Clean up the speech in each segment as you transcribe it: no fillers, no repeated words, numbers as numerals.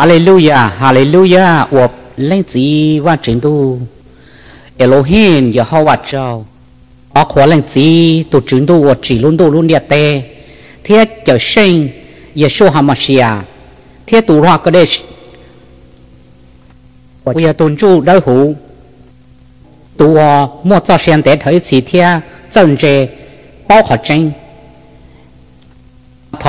Hallelujah, Hallelujah. 我认知完成度 ，Elohim 也好我做，我可认知都成度我只论度论的得，天就生耶稣哈马西亚，天度话个的，我也尊重老虎，度我莫造善得头几天正在包合真。ท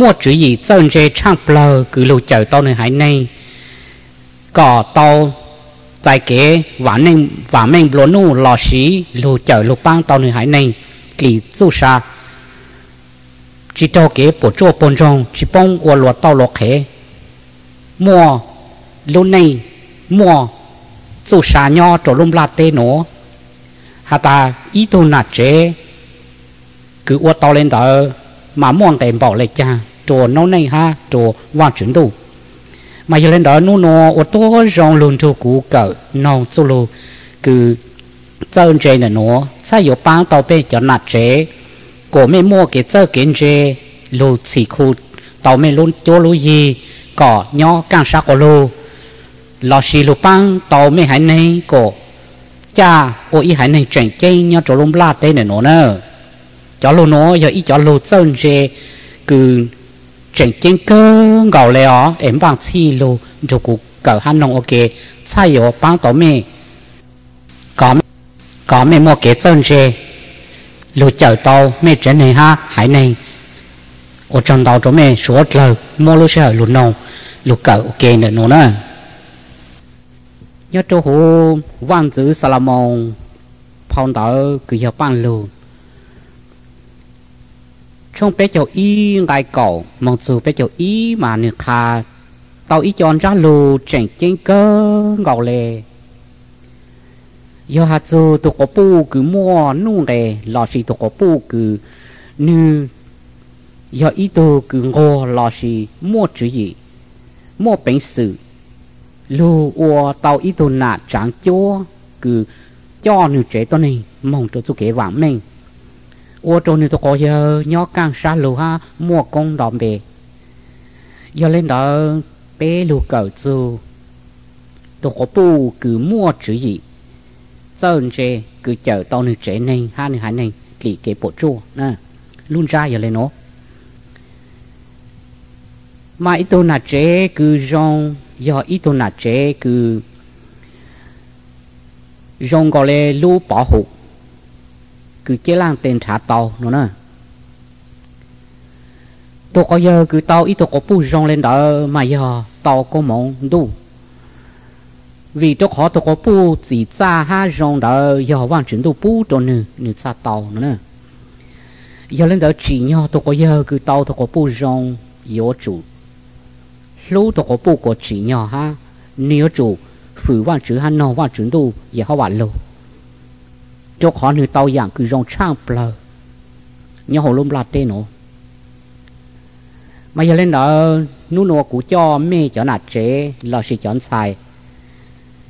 มั่วจุยเจ้าเจ้าช่างเปล่าคือลูกเจ้าตัวหนึ่งหายในก่อโตใจเก๋หวานในหวานแมงโบนูหล่อสีลูกเจ้าลูกปังตัวหนึ่งหายในกี่สู้ซาจิตโตเก๋ปวดโจ้ปนจงจิปงอวดหลวดเต้าหลอกเขมั่วลูกในมั่วสู้ซาย่อจลุมลาเตโนฮาตาอีตุนัดเจคืออวดเต้าเล่นเตอmà mong đèn bảo lại cha trò nấu này ha trò quan chuyển đủ mà giờ lên đó nô nô ô tô rong luôn cho cũ cỡ non solo cứ sơn tre này nó sai yếu bán tàu bè cho nạt trẻ cổ mẹ mua cái sơn kiến tre lô xì khu tàu mẹ luôn cho lô gì cỏ nhó càng sát cổ lô lò xì lô bán tàu mẹ hải này cổ cha ôi hải này chèn chay nhau trò lông la tê này nó nữa cho lô nó giờ ít cho lô sơn dê cứ chèn chén cơ gạo lẹ ó em bằng xì lô cho cụ cỡ hàn nông ok sai yếu bán tổ mẹ có mẹ mua cái sơn dê lô chở tàu mẹ trẻ này ha hải này ở trong tàu chỗ mẹ số lờ mua lô xe lô nông lô cỡ ok nữa nó nữa nhớ cho hồ văn dữ Salomon phong tàu cứ giờ bán lô trong bé cháu y ngài cổ mong dù bé cháu y mà nửa khá tao y chọn ra lù chẳng chênh cơ ngọt lề do hạt dù tụi có bù cứ mua nụ lề lò xì tụi có bù cứ nư do y tụi cứ ngô lò xì mua chữ gì mua bánh sử lù ua tao y tụi nạ chẳng chúa cứ cho nửa trẻ tao này mong cho chú kế vãng mình ô tô này tôi có giờ nhó càng xa lù ha mua con đòn bể giờ lên đó bé lù cẩu dù tôi có bù cứ mua chữ gì sơn tre cứ chở tàu này trẻ này ha này hải này kỹ cái bộ chua nè luôn ra giờ lên nó mà ít tôi là trẻ cứ rong giờ ít tôi là trẻ cứ rong gọi là lú bỏ hụt cứ chế lang tên trả tàu nữa nè tôi có giờ cứ tàu ít tôi có pu rong lên đó mà giờ tàu có mong đủ vì tôi khó tôi có pu chỉ xa ha rong đó giờ hoàn chuyển tôi pu cho nửa xa tàu nữa nè giờ lên đó chỉ nhau tôi có giờ cứ tàu tôi có pu rong yếu chủ lúc tôi có pu có chỉ nhau ha yếu chủ phử hoàn chuyển ha nó hoàn chuyển tôi giờ họ hoàn lâu cho khó người tao dạng cứ rong trang bờ nhau hồ lôm la tê nổ mà giờ lên đó nô nô cụ cho mẹ cho nạt chế lo xì chọn xài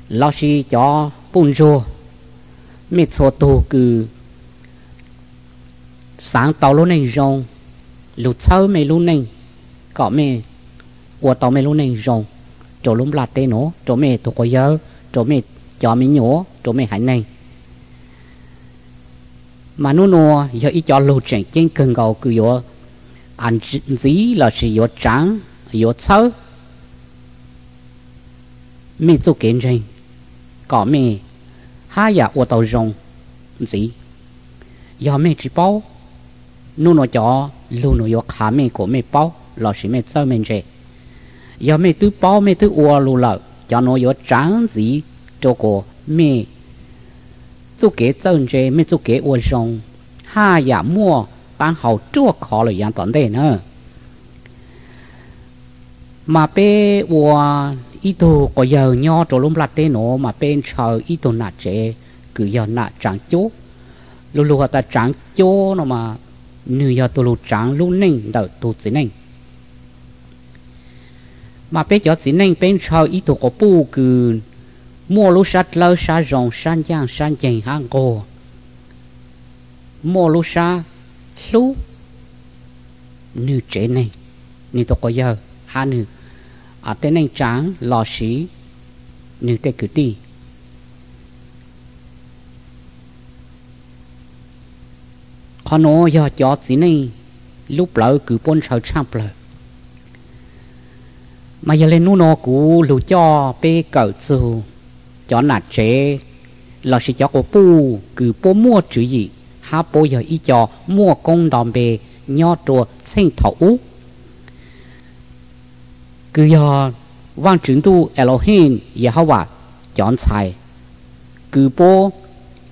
lo xì cho bún rô mẹ xô tô cứ sáng tàu lô này rong lụt sâu mẹ lô này cọ mẹ của tàu mẹ lô này rong chỗ lôm la tê nổ chỗ mẹ tôi có nhớ chỗ mẹ cho mẹ nhổ chỗ mẹ hải này mà nô nô giờ ít cho lô chèn chén cần gạo cứ vô ăn gì là chỉ vô trắng vô sấu mì tôm kiến gì cỏ mì hai giờ ô tàu rồng gì giờ mì chỉ bao nô nô cho lô nô vô khá mì của mì bao là chỉ mì sấu mì gì giờ mì tứ bao mì tứ ô lô lợ cho nó vô trắng gì cho cô mì chú kế dân chế mấy chú kế ua rong ha dạ mua bán hậu chúa khó lời giang toàn đề nữa mà bê ua ý đồ có giờ nho trộn lông lạt thế nó mà bên trời ý đồ nạt chế cứ giờ nạt trắng chố luôn luôn ta trắng chố nó mà nửa giờ tôi luôn trắng luôn nén đợi tôi xí nén mà bên giờ xí nén bên trời ý đồ có bu cứ mua lúa sắt lúa sa rồng san giang san chèn hang cổ mua lúa sa lúa nửa chế này nửa tôi có giờ ha nửa à tên anh tráng lò xí nửa tên cử ti họ nói giờ cho xí này lúc lỡ cử bốn sáu trăm lỡ mà giờ lên nô cũ lù cho pe cẩu sù cho nạt chế lò xí cho cổ pu cử bố mua chữ gì ha bố giờ y cho mua công đòn bề nho trùa sinh thổ ú cứ do văn chứng tu Elohim Yehovah chọn sai cứ bố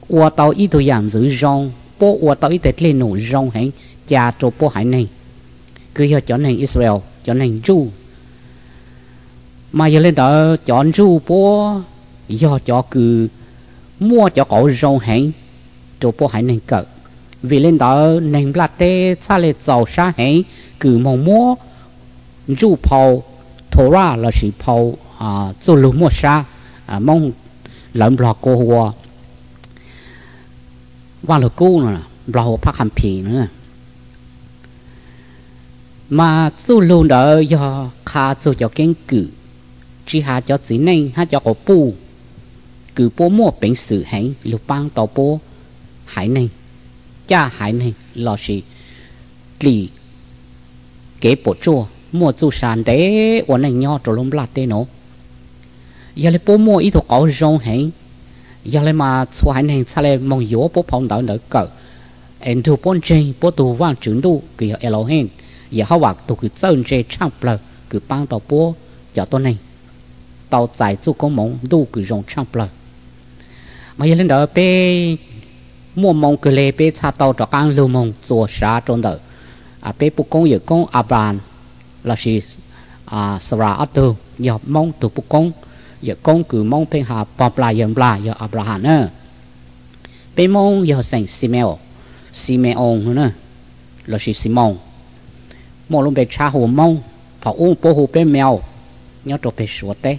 qua tàu ít đồ dạng giữ rong bố qua tàu ít tết lên nổ rong hãy cha trộn bố hải này cứ do chọn hành Israel chọn hành Ju mà giờ lên đó chọn Ju bố do cho cứ mua cho cậu rong hãy trộn bố hải này cỡ vì lên đó nền plate xa lệ giàu xa hãy cứ mong mua Ju Paul Torah là sự phù dụ lũ mùa xa mong lợn lò cô hùa và lợn cô nữa lò hùa phát hành phí nữa mà dụ lũ đó do khá dụ cho kênh cử chỉ hạ cho dĩ nênh hạ cho cổ bù cử bố mua bệnh sử hãnh lũ băng tàu bố hải nênh cha hải nênh lò sĩ lì kế bộ chua mua du sản để uốn này nho trộn lông lạt thế nó, giờ lấy bố mua ít đồ cỏ rong hẹn, giờ lấy mà xua hẹn hẹn xa lấy mong gió bố phong đảo nở cỡ, em thu bón trên bố tu vang chuyển tu kỳ ở Elohim, giờ họ bảo tu cứ sơn trên trang bờ cứ băng tàu bố giờ tuần này, tàu giải du có mong tu cứ rong trang bờ, mà giờ lên đỡ pe mua mong cứ lấy pe xa tàu trọ cang lưu mong chùa xa trộn đỡ, à pe bố công giờ công Abraham là gì Sarah Arthur giờ mong tụ bút con giờ con cứ mong phê hà bọc lại giờ là giờ Abraham nữa bên mong giờ thành Simeon nữa là gì Simon mong luôn về cha hồ mong thảo uống bồ hồ bên mèo nhớ cho về sửa té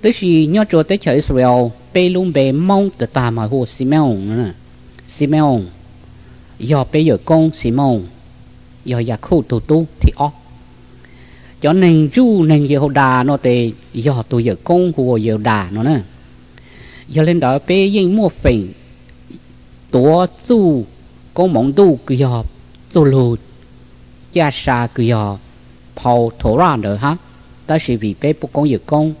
tới khi nhớ cho tới trời Israel bên luôn về mong từ ta mà hồ Simeon nữa Simeon giờ bây giờ con Simon giờ giờ khu tụ tu thì ó cho nên chú nên Yehovah nó thì giờ tôi giờ con của Yehovah nó nè giờ lên đó bé dân mua phỉnh tổ chú con mong tu cứ giờ tu lùi cha xa cứ giờ phao thổ ra nữa ha ta sẽ vì bé bố con giờ con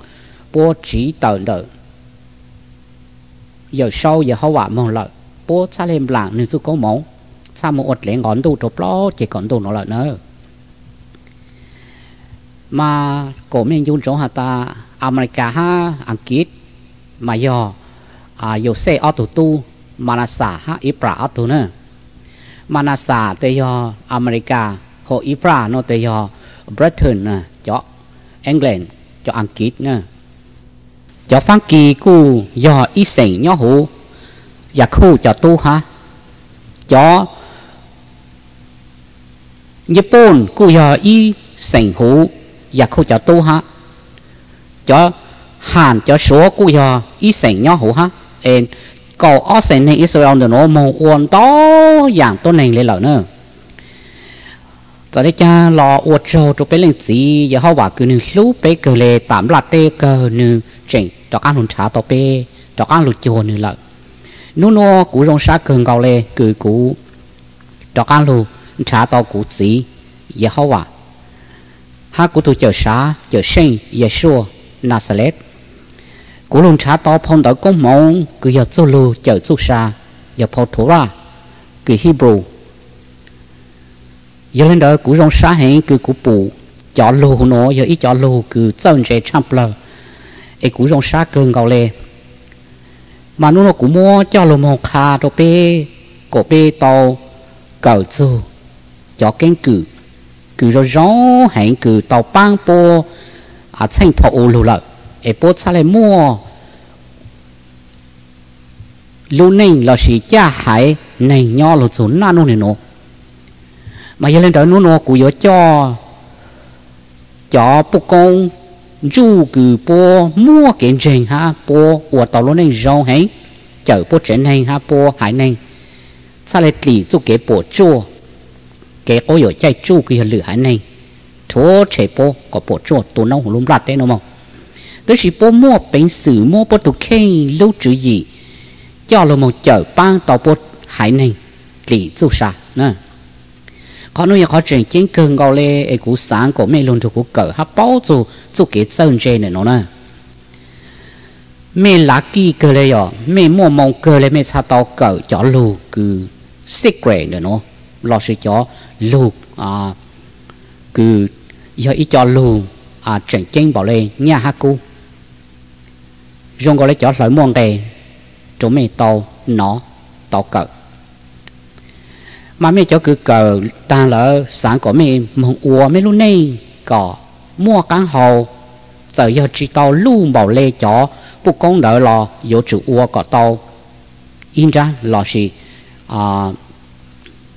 bố chỉ tờ nữa giờ sau giờ họ bảo mong lợi bố xa lên làng nên chú con mong xa một ột lẽ ngón tu trộp lo chỉ còn tu nó lợi nữa mà cổ miền Trung Châu hả ta America ha Anh Kít mà giờ giờ xe ô tô tu Manasa ha Ibra ô tô nữa Manasa tây giờ America họ Ibra nó tây giờ Britain nè cho England cho Anh Kít nè cho Pháp Kỳ cũ giờ ít sảnh nhỏ hú giờ khu cho tu ha cho Nhật Bản cũ giờ ít sảnh hú và khu cho tu ha cho hàn cho số của giờ ít sảnh nhỏ hổ ha em cầu ở sảnh này Israel nó mong uốn to dạng tôi này lấy lợi nữa giờ đây cha lò uốn trâu cho bé lên gì giờ họ bảo cứ nương lú bé cờ lê tạm là tê cờ nương chỉnh cho ăn hồn trả tàu bé cho ăn lụt chùa nương lợi nô cú rong sát cường cầu lê cứ cú cho ăn lụt trả tàu cú gì giờ họ bảo ha của tôi chờ xa chờ sinh Yeshua Nazareth của luôn xa to phong tới công mong cứ giờ tu lù chờ tu xa giờ phò thủ ra cứ Hebrew giờ lên đó của rong xa hẹn cứ của bù chọn lù nó giờ ít chọn lù cứ dân trẻ Trumpler ấy của rong xa cường gạo lê mà nó cũng mua cho lù mong khá đồ bê cổ bê tàu cẩu dù cho kén cử cứ rồi gió hẹn cứ tàu băng po ở thành thổ lù lợi ở bốt xa lại mua lưu ninh là sĩ cha hải này nho là xuống na nô này nô mà giờ lên trời nô nô của cho bố con du cử bố mua kiện trình ha bố của tàu lô này rong hay chở bố trên này ha bố hải này xa lại lì cho cái bố chua cái có giờ chạy chu kỳ lửa hải này thua chạy bố có bố chua tụ nông lùm lạt đấy nó mong tới sĩ bố mua bánh sử mua bố tụ khen lưu trữ gì cho là một chợ bang tàu bột hải này lì du sa nè có nuôi có chuyện chiến cường gò lê ấy cú sáng của mẹ luôn thuộc cú cỡ hấp bao dù dù cái sơn tre này nó nè mẹ lá kỳ cơ lê rồi mẹ mua mông cơ lê mẹ sao tàu cỡ cho lù cứ secret nữa nó lo sẽ cho lù à cứ giờ ít cho lù à chuyện chiến bảo lê nhà hắc cú dùng gò lê cho lợi muôn đề chỗ mẹ tàu nó tàu cờ mà mẹ cho cứ cờ ta lỡ sáng của mẹ mong ua mẹ luôn này cỏ mua cán hầu giờ giờ chỉ tàu luôn bảo lê chó bố con đỡ lò vô chữ ua cỏ tàu in ra lò xì à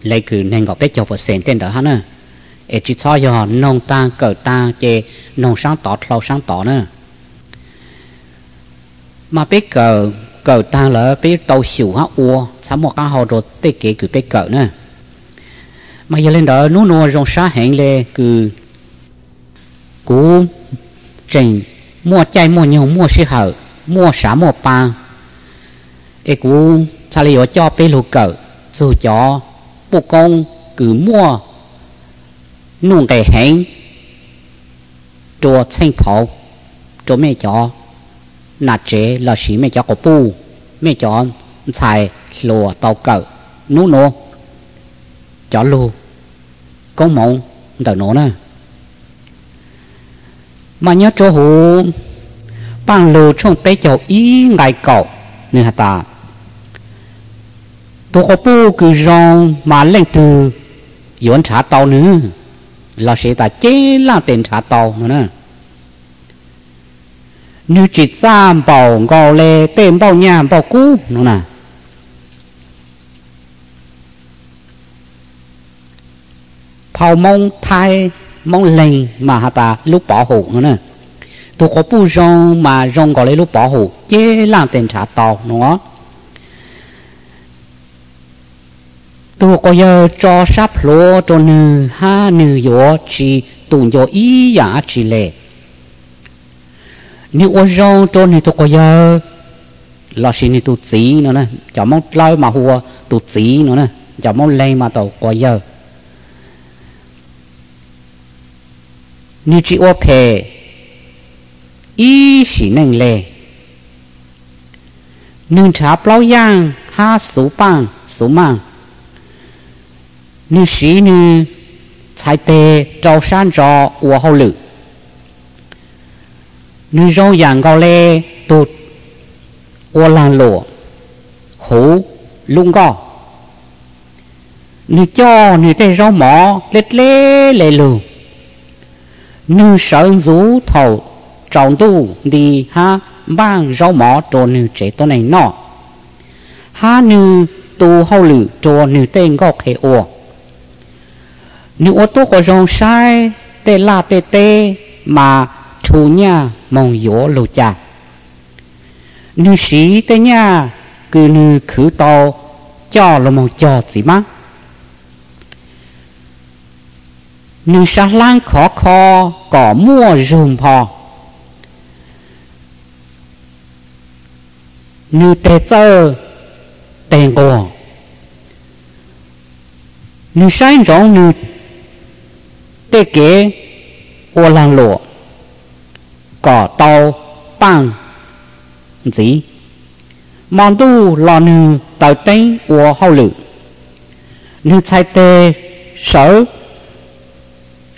lấy cứ nên gặp bé cho vợ sen tên đỡ hắn à e chỉ cho giờ nông ta cờ ta chè nông sáng tỏ lâu sáng tỏ nữa mà bé cờ cờ ta là bé tàu xỉu hả ua sắm một cái hồ đồ tê kể cứ bé cờ nữa mà giờ lên đó nô nô rong xá hẹn lê cứ cú trình mua chay mua nhiều mua xí hở mua xả mua pa e cú xả lì cho bé lù cờ dù cho bố con cứ mua nung để hẹn cho thanh thảo cho mẹ cho nà chế là sĩ mẹ cho có pu mẹ cho xài lùa tàu cỡ nú nô cho lù con mộng tàu nô nè mà nhớ cho hù bằng lù trong bé cháu ý ngài cậu nên hả ta tôi có pu cứ rong mà lên từ dọn trả tàu nữa là sĩ ta chế là tiền trả tàu nữa nè như chỉ giam bảo ngò lê tên bao nhà bảo cũ nó nè thầu mong thai mong lành mà hả ta lúc bỏ hủ nó nè tôi có bu rong mà rong gọi lê lúc bỏ hủ chế làm tên trả tàu nó tôi có giờ cho sắp lúa cho nư ha nư gió chỉ tụng gió ý giả chỉ lệ nếu ô rong cho nên tôi có giờ là xin nên tôi tí nó nè chả mong lâu mà hùa tôi tí nó nè chả mong lên mà tôi có giờ nếu chỉ ô phê ý xin nên lê nên trả bao giang ha số bằng số mạng nếu xin nên chạy tê trâu san trò ua hậu lự nữ rau vàng gò lê tụt ô làng lụa hú lung gò nữ cho nữ tê rau mỏ lết lê lê lù nữ sơn rú thầu trọng tu đi ha bang rau mỏ cho nữ chế to này nọ ha nữ tu hậu lử cho nữ tên gò khê ô nữ ô tô có rong sai tê la tê tê mà thu nha mong gió lô cha nữ sĩ tê nha cứ nữ khử tàu cho là mong cho gì má nữ xa lang khó khó có mua rùm phò nữ tê tơ tê ngô nữ sai rộng nữ tê kế ô lang lộ cỏ tàu bằng gì mòn tu lò nư tàu tây của hậu lự nư sai tê sở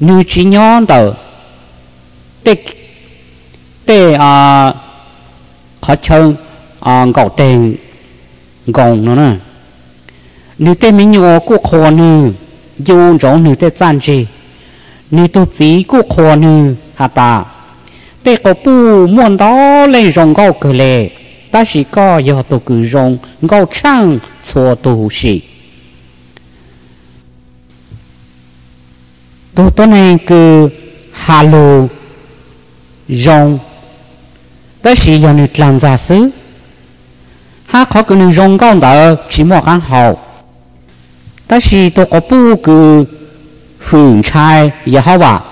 như chỉ nhon tờ tê khó chơi gạo tiền gồng nó nè như tê mình nhổ của khô như dùng giống như tê gian gì như tu trí của khô như hạ ta tê có bu muốn đó lên dòng gạo cười lệ ta chỉ có do tổ cử rồng gạo trăng cho tổ sĩ tổ tổ này cứ hà lô rồng ta chỉ do người làm giả sứ ha khó cứ người rồng gạo đó chỉ một ăn hậu ta chỉ tổ có bu cứ hưởng trai Yehovah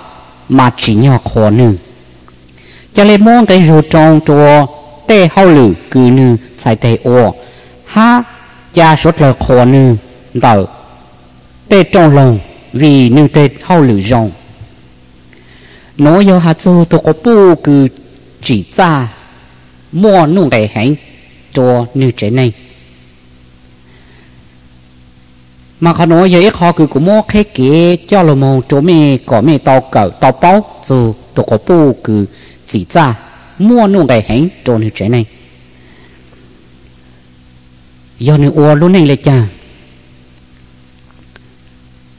mà chỉ nhỏ khó nữ cho nên muốn cái rùa trong chùa tê hao lử cứ nư sai tê ô ha cha sốt lờ khó nư đỡ tê trong lòng vì nư tê hao lử rồng nói do hạt dù tôi có bu cứ chỉ ra mua nụ để hãnh cho nư trẻ này mà khó nói với khó cứ của mua cái kế cho lồ mồ chỗ mê có mê tàu cỡ tàu báo dù tôi có bu cứ chỉ ra mua nụ đại hãnh cho nữ trẻ này do nữ ô lúc này là chàng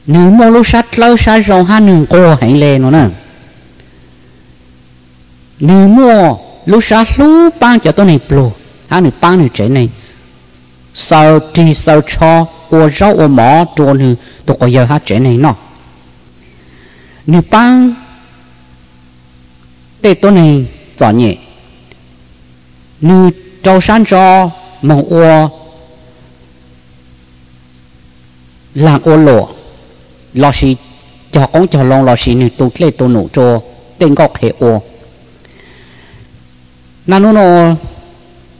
nữ mô lúc sát lâu sát rộng hát nữ cô hãnh lê nó nè nữ mô lúc sát lúc băng cho tôi này bồ hát nữ băng nữ trẻ này sao trì sao cho ô rau ô mỏ cho nữ tôi có giờ hát trẻ này nó nữ băng để tôi này rõ nhẹ như trâu san cho màu ô là ô lộ lò xì cho con cho lòng lò xì như tụt lệ tụt nổ cho tên góc hệ ô nano nô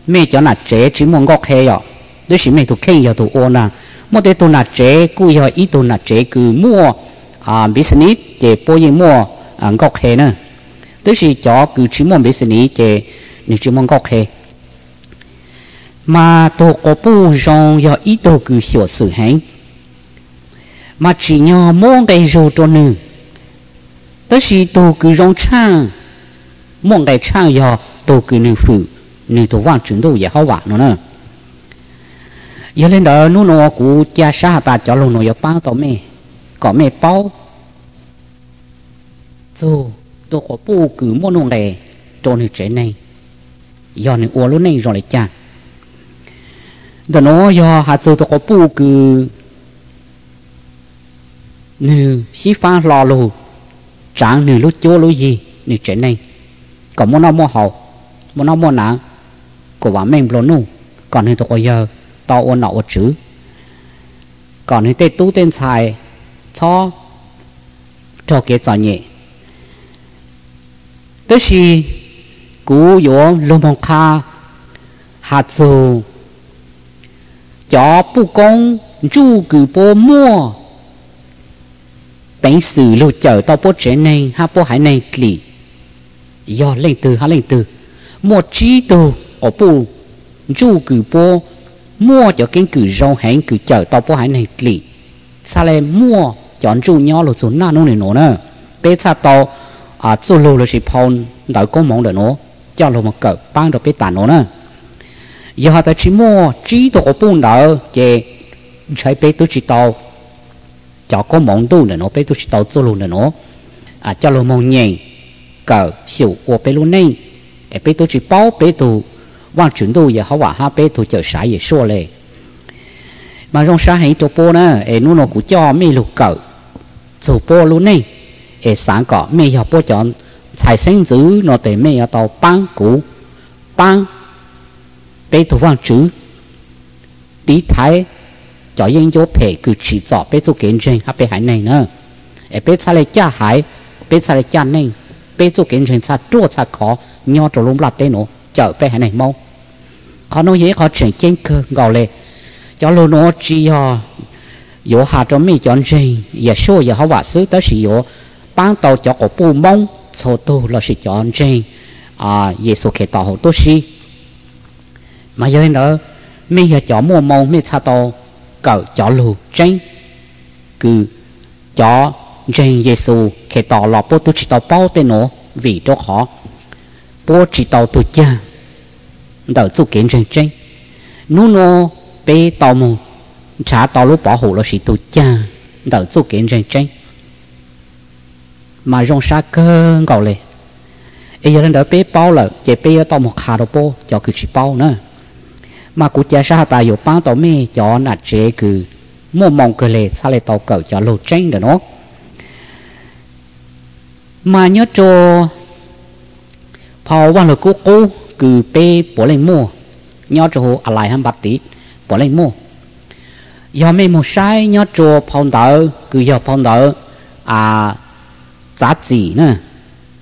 mẹ cho nạt chế chỉ muốn góc hệ rồi đứa xí mẹ tụt khen giờ tụt ô nà một cái tụt nạt chế cứ giờ ít tụt nạt chế cứ mua business để bôi mua góc hệ nữa tức là cho cứ chỉ muốn biết gì thì nếu chỉ muốn có thể mà tôi có bu rong do ý đồ cứ hiểu sự hành mà chỉ nhờ muốn cái rượu cho nữ tức là tôi cứ rong chăng muốn cái chăng do tôi cứ nữ phụ nữ tôi vang chuyển đồ gì hao vả nó nữa giờ lên đó nô nô của cha sa ta cho lô nô giờ bán tao mẹ có mẹ bao rồi tôi có bu cứ mua nông này cho người trẻ này do người uo luôn này rồi lại chán do nó do hạt dưa tôi có bu cứ người xí pha lò lù chẳng người lúc chúa lúc gì người trẻ này còn muốn nó mua hậu muốn nó mua nắng của bà mình luôn luôn còn người tôi có giờ tao uo nọ chữ còn người tên tú tên xài cho cái trò nhẹ tức là cú vô lô mông kha hạt dù cho bù công chú cử bố mua bánh sử lô chở tao bố trẻ này ha bố hải này lì do lên từ ha lên từ một trí tù ở bù chú cử bố mua cho kinh cử rong hãnh cử chở tao bố hải này lì sao lại mua chọn chú nhỏ lô số na nô này nổ nè bê xa tao dù lưu là sĩ phong đợi có mong đợi nó cho lưu một cỡ bán được cái tàn nó nè giờ ta chỉ mua trí tố của bụng đỡ chè cháy bế tố trí tàu cho có mong đu đợi nó bế tố trí tàu dù lưu đợi nó cho lưu mong nhẹ cỡ xỉu ua bế lưu nênh bế tố trí báo bế tố vang chuyển đu giờ hóa hóa hóa bế tố chở sái dễ xua lệ mà rong sá hãy tố bố nè ế nụ nó cũng cho mê lưu cỡ dù bố lưu nênh ế sáng có mẹ học bố chọn xài sinh dữ nó để mẹ ở tàu băng cũ băng bê thủ văn chữ tí thái cho dân dỗ phê cứ chỉ rõ bê thủ kiến trình hạ bê hải này nữa ế bê xa lê cha hải bê xa lê cha này bê thủ kiến trình xa trua xa khó nho trổ lũng lạt tê nó chở bê hải này mau khó nô dễ khó trình chênh cơ ngầu lệ cho lô nó chỉ dỗ hạ cho mẹ chọn trình dễ xô dễ hóa sứ tới sĩ dỗ bán tàu cho cổ bù mông cho tôi là sự chọn trên Giêsu Kitô hậu tôi si mà giờ nữa mấy giờ chọn mua màu mấy sao tôi cỡ chọn lù trên cứ chọn trên Giêsu Kitô là bố tôi chỉ tao bao tên nó vì đó khó bố chỉ tao tôi cha đỡ chú kiến trên nô nô bé tao mù trả tao lúc bảo hộ là sự tôi cha đỡ chú kiến trên mà rong xa cơn cầu lệ, bây giờ đỡ bé bao là chạy bé tao một hà đồ bố cho cứ chỉ bao nữa mà cụ cha sa tài dụ ba tao mê cho nạt chế cứ mua mong cười lệ xa lệ tao cỡ cho lô tranh để nó mà nhớ cho phao vào là cô cứ bé bỏ lên mua nhớ cho hồ lại ham bát tí bỏ lên mua giờ mê một sai nhớ cho phong đỡ cứ giờ phong đỡ giá trị nữa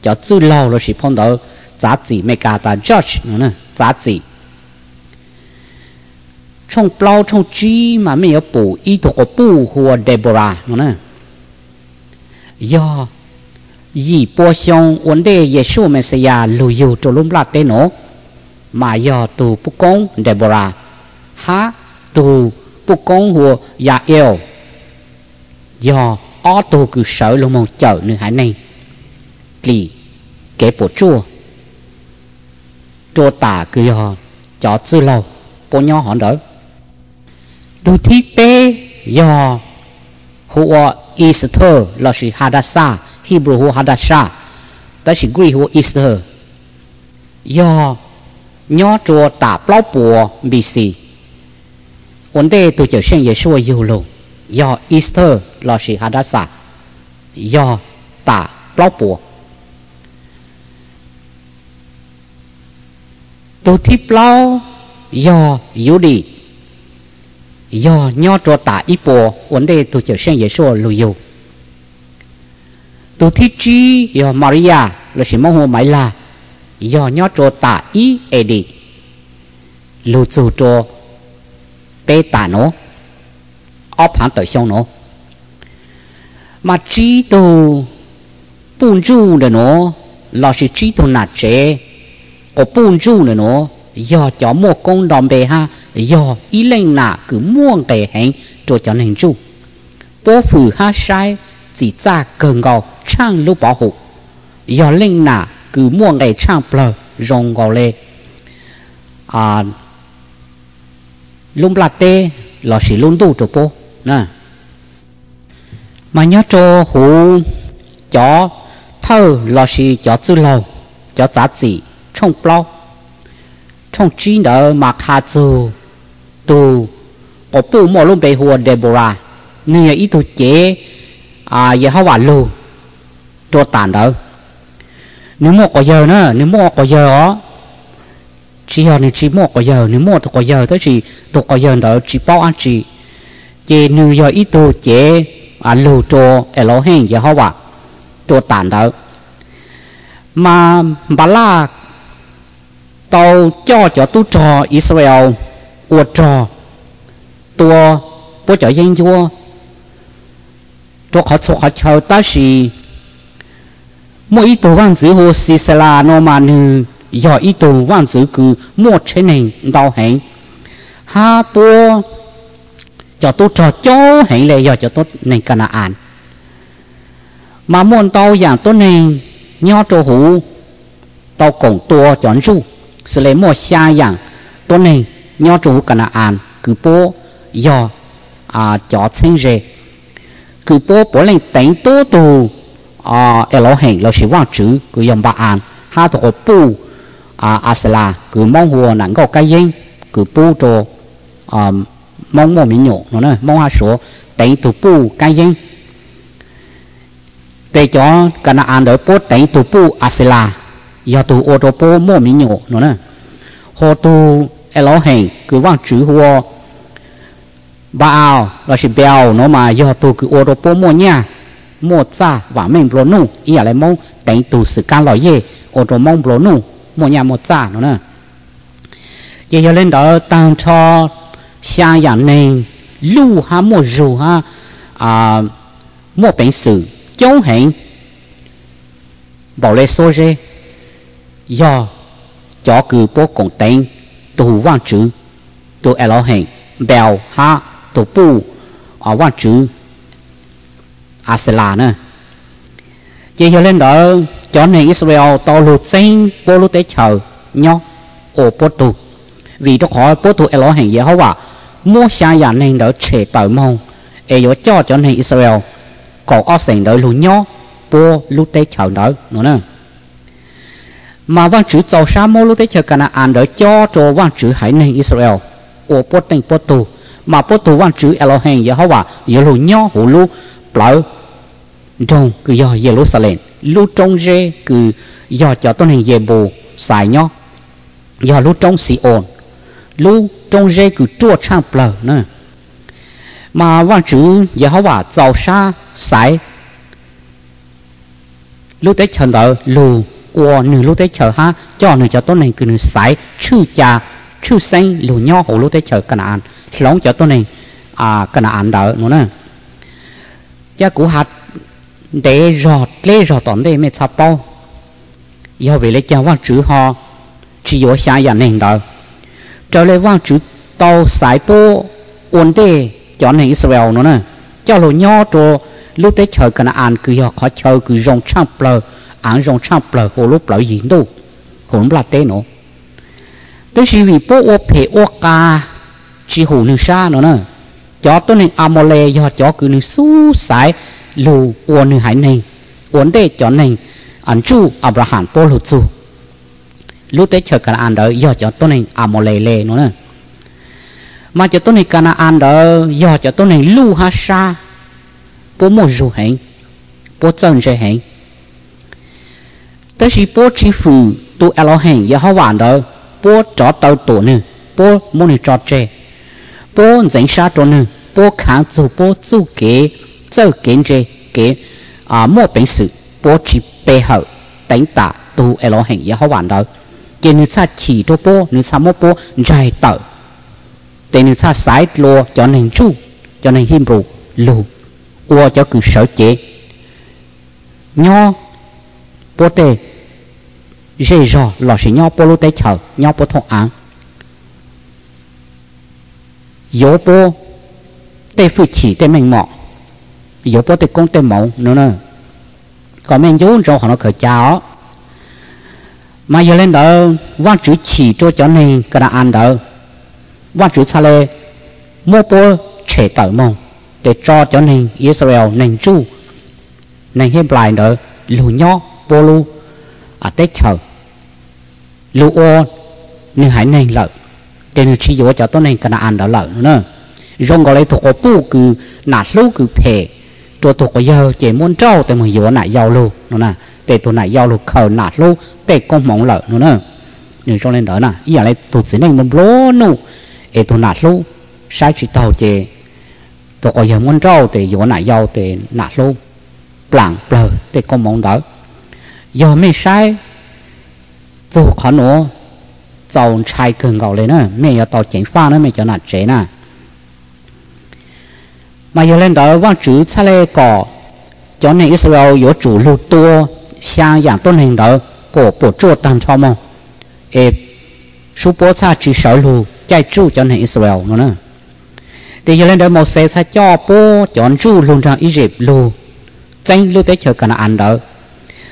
cho chú lâu rồi chỉ phong đỡ giá trị mẹ cả ta judge nữa giá trị trong bao trong chi mà mẹ ở bù ý thuộc của bù của Deborah nữa do gì bố xong vấn đề về sự mẹ sẽ già lưu yêu cho lúc là tên nó mà do tù bố con Deborah há tù bố con của già yêu do ó tù cứ sợ luôn mong chờ nữa hải này thì kế bộ chua chua tả cứ do cho sư lâu bố nhỏ hòn đỡ tôi thích bé do hùa Easter là sự Hadassah Hebrew hùa Hadassah đó là Greek hùa Easter do nhỏ chùa tả bó bùa bì xì ổn đề tôi trở sinh dễ xua dù lùng do Easter là sự Hadassah do tả bó bùa tôi thích bó do yếu đi do nhỏ cho tả ít bộ vấn đề tôi trở sang dễ số lưu yêu tôi thích chi do Maria là sự mong hồ mãi là do nhỏ cho tả ít đi lưu trù cho bé tả nó ốp hẳn tới xong nó mà trí tu bùn du để nó là sự trí tu nạt chế có bùn du để nó do cho một con đòn bề ha do ý lên là cứ muôn bề hẹn cho nên chú bố phử ha sai chỉ ra cờ ngầu trang lúc bảo hộ do lên là cứ muôn bề trang bờ rồng ngầu lê lúc là tê là sĩ luôn tu cho bố nè mà nhớ cho hủ chó thơ là sĩ chó tư lâu chó giá trị trong bao trong chín đỡ mà khá dù tù có bù mò luôn bề hùa Deborah nên là ý tù chế Yehovah lù cho tàn đỡ nếu mò có giờ nữa nếu mò có giờ đó chỉ hò nên chỉ mò có giờ nếu mò có giờ tới chỉ tù có giờ đỡ chỉ bao ăn chỉ chế nếu giờ ý tù chế lù cho Elohim Yehovah cho tàn đỡ mà bà là tao cho tu trò Israel của trò tua bố cho dân chúa cho họ cho họ chờ ta gì mỗi ý tưởng văn chữ hồ xì xà la nó mà nư do ý tưởng văn chữ cứ một chế nền đau hẹn ha bố cho tu trò cho hẹn lệ do cho tốt nền Canaan mà muốn tao giảm tốt nền nho trò hủ tao còn tua chọn ru sự lấy một xa dạng tốt này nho chủ cả là án cứ bố do chó sinh rể cứ bố bố lên tánh tố tù ở lỗ hẹn là sẽ vào chữ cứ dòng bà án ha thuộc bố là cứ mong hồ nắng gọt cái dinh cứ bố cho mong mồm mình nhộ nó nè mong hạ số tánh tù bố cái dinh để cho cả là án đỡ bố tánh tù bố là do tu ô tô bố mô mình nhộ nó nè hồ tu e ló hẹn cứ vang chữ hùa bà ảo là chỉ bèo nó mà do tu cứ ô tô bố mô nha mô xa và mình bố nụ ý là mong đánh tu sự can lò dê ô tô mong bố nụ mô nha mô xa nó nè dê dê lên đó tăng cho xa dạng nền lưu ha mô dù ha mô bánh sử cháu hẹn bảo lê số rê do chó cử bố cổng tên tù vang chữ tù ẻ lo hẹn bèo ha tù bù ở vang chữ à sẽ là nữa chỉ hiểu lên đó chó này Israel to lụt xanh bố lụt tế chờ nhau ổ bố tù vì đó khỏi bố tù ẻ lo hẹn dễ hóa quả mua xa giả nên đó trẻ tờ mong ẻ dỗ cho chó này Israel có ổ sành đó lụt nhau bố lụt tế chờ đó nữa mà văn chữ giàu sa mô lúc đấy chờ Canaan đỡ cho văn chữ hải nền Israel của bố tình bố tù mà bố tù văn chữ Elohim Yehovah Yelu nhau hồ lu blau trong cứ do Jerusalem lu trong rê cứ do cho tôn hình Jebu xài nhau do lu trong Sion lu trong rê cứ chua sang blau nữa mà văn chữ Yehovah giàu sa xài lúc đấy chờ đợi lu của nửa lúc tế chờ ha cho nửa cho tôn này cứ nửa sải chư cha chư xanh lù nho hồ lúc tế chờ Canaan lóng cho tôn này à Canaan đỡ nữa nè cha cũ hạt để rọt lê rọt tỏn đây mới sập bao do về lấy cha vang chữ ho chỉ vô sai dàn này đỡ trở lại vang chữ tàu sải po ổn đây cho này Israel nữa nè cho lù nho cho lúc tế chờ Canaan cứ họ khó chờ cứ rong sang bờ án rong sang bờ hồ lúc lợi dính đâu hồn là tê nó tới khi vì bố ô phê ô ca chỉ hồ nữ xa nó nè chó tôi nên amole do chó cứ nữ xú sái lù ô nữ hải này uốn tê chó này ảnh chú Abraham bố lụt xu lúc tế chờ Canaan đó do chó tôi nên amole lê nó nè mà chó tôi nên Canaan đó do chó tôi nên lù ha xa bố mô dù hẹn bố chân dê hẹn tới khi bố chỉ phụ tụ alo hẹn giờ họ hoàn đó bố chó tàu tổ nữa bố muốn đi chó tre bố dành xa tổ nữa bố kháng dù bố dù kế dâu kiến tre kế à mua bánh sự bố chỉ bê hậu đánh tạ tụ alo hẹn giờ họ hoàn đó chỉ nên xa chỉ cho bố nên xa mua bố dài tàu để nên xa sái lô cho nên chú cho nên hiểm rù lù qua cho cứ sợ chế nho bố tê dễ dò lò xí nhau bố lô tê chở nhau bố thông án dỗ bố tê phụ chỉ tê mình mọ dỗ bố tê công tê mẫu nữa nè còn mình dỗ rồi họ nó khởi cháo mà giờ lên đó văn chữ chỉ cho chó này cả đã ăn đó văn chữ xa lê mua bố trẻ tở mông để cho chó này Israel nành chu nành hiếp lại đó lù nhau bố lưu ở tết chờ lưu ô nữ hải này lợi để nữ trí dỗ cho tốt này Canaan đó lợi nữa rong gọi lấy thuộc có bù cứ nạt lưu cứ phê cho thuộc có dơ chế muốn trâu tại mọi dỗ nại dâu lưu nó nè để tụi nại dâu lưu khờ nạt lưu để con mong lợi nữa nè nhưng trong lên đó nè ý là tụi xí này một lô nụ để tụi nạt lưu sai trí tàu chế tụi có dơ muốn trâu để dỗ nại dâu để nạt lưu lạng bờ để con mong đỡ giờ mẹ sai dù khó nó dầu chai cường gạo lên nữa mẹ giờ tàu chén pha nữa mẹ cho nạt chế nè mà giờ lên đó văn chữ xa lê cỏ cho nên Israel có chủ lưu tua sang dạng tôn hình đó cổ bộ chua tàn cho mong ê số bố xa chỉ sở lù chạy chú cho nên Israel nữa thì giờ lên đó một xe xa cho bố chọn chú luôn rằng Egypt lù danh lưu tế chờ Canaan đó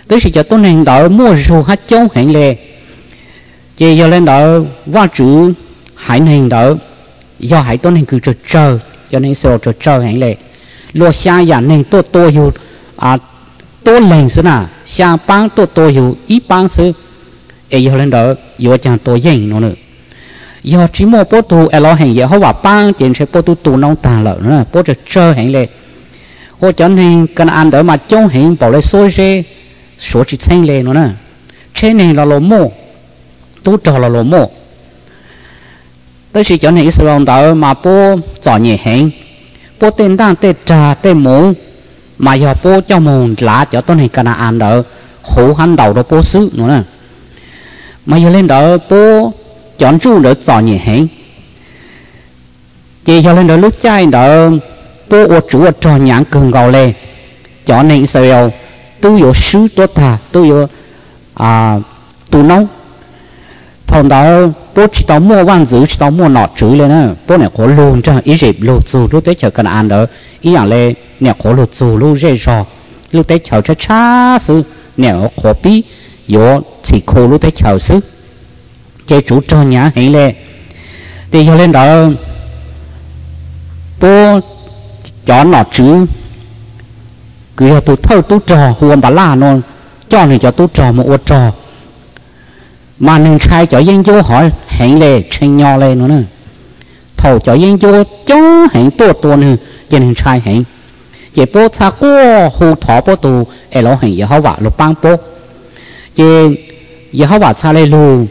tới sự cho tôi nên đỡ mua dù hát châu hẹn lệ chị giờ lên đỡ qua chữ hải nền đỡ do hải tôi nên cứ chờ cho nên sờ chờ hẹn lệ lúa xa dàn nền tôi dù à tôi lên xưa nào xa bán tôi dù ít bán xưa giờ lên đỡ do chàng tôi dành nó nữa do chỉ mua bố tu alo hẹn giờ họ bảo bán chuyện sẽ bố tu nông tàn lợn nữa bố chờ hẹn lệ họ cho nên Canaan đỡ mà châu hẹn bảo lấy số rê số chỉ xanh lên nó nè trên này là lô mô tu trò là lô mô tới sự cho này Israel đó mà bố giỏ nhẹ hẹn bố tên đang tê trà tê mũ mà giờ bố cho mù lá cho tôi này Canaan đó khổ hắn đầu đó bố xứ nữa nè mà giờ lên đó bố chọn chú đỡ giỏ nhẹ hẹn chị cho lên đó lúc trai đó bố ô chú ô trò nhãn cường gào lê cho này Israel 都有书多他都有啊读弄，同到不知道莫忘字，知道莫脑子了呢，不能搞乱这样，一直乱做，都得叫跟俺的一样嘞，你搞乱做乱热热，都得叫这差事，你要搞比有吃苦都得叫事，这主张伢很嘞，对要领导不叫脑子。cứ là tôi thâu tôi trò huống bà la non cho nên cho tôi trò một ô trò mà nên sai cho dân chúa hỏi hẹn lệ tranh nhau lên nữa thầu cho dân chúa cháu hẹn tua nữa cho nên sai hẹn chỉ bố xa cô hù thọ bố tù ai lão hẹn Yehovah lục bang bố chỉ Yehovah xa lê lù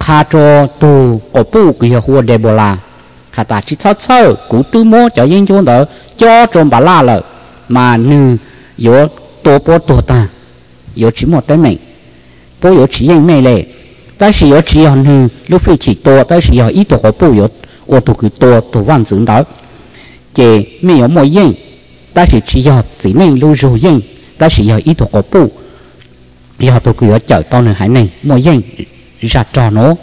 khá cho tù cổ bù kia hùa đề bồ la khá ta chỉ thao sơ cũng tư mô cho dân chúa đó cho trộm bà la lợi mà nữ yếu tố bố tố ta yếu chỉ một tới mình bố yếu chỉ anh mê lệ ta chỉ yếu chỉ hòn nữ lúc phải chỉ tố ta chỉ yếu ít tố có bố yếu ô tố cứ tố tố văn dưỡng đó chỉ mê yếu mô yên ta chỉ yếu chỉ mình lưu dù yên ta chỉ yếu ít tố có bố yếu tố cứ yếu chở tố nữ hải này mô yên ra trò nó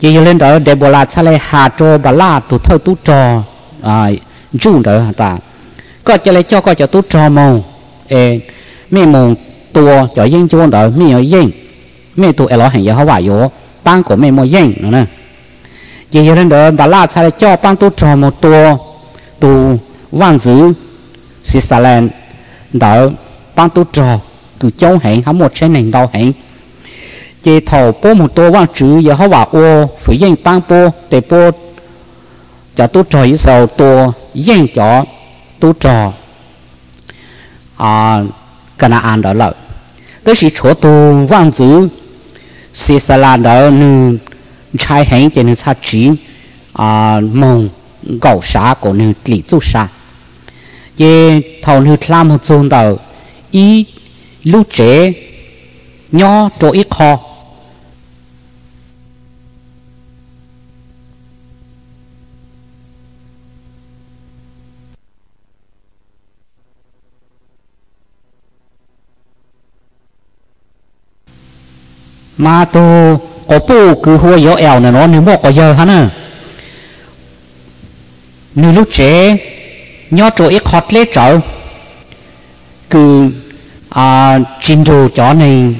chỉ yếu lên đó để bố là xa lê hà trô bà la tố thơ tố trò dù đó hả ta có cho lấy cho có cho tôi trò mồm, mấy mồm tua cho dân chúng đỡ mấy người dân, mấy tụi ở hàng giờ họ bảo vô, bang của mấy mồi dân nữa nè, chỉ cho nên đỡ bà la sai cho bang tôi trò một tua, tụ văn dữ, xí xà lan, đỡ bang tôi trò, cứ cháu hẹn hám một trái nành đau hẹn, chỉ thầu bố một tua văn chữ giờ họ bảo ô, phải dân bang bố để bố cho tôi trò như sau tua dân cho tu trò cái nào ăn đó là tới khi chỗ tu văn chữ xí xà lan đó nương trái hẹn cho nên sát chỉ mông gạo sá của nương lý chú sá về thầu nương làm một chuyện đó ý lúc trẻ nhỏ cho ít khó mà tôi có bù cứ hô yếu ẻo này nó nếu một có giờ hả nè nếu lúc chế nhớ chỗ ít khót lết cháu cứ trình đồ chó này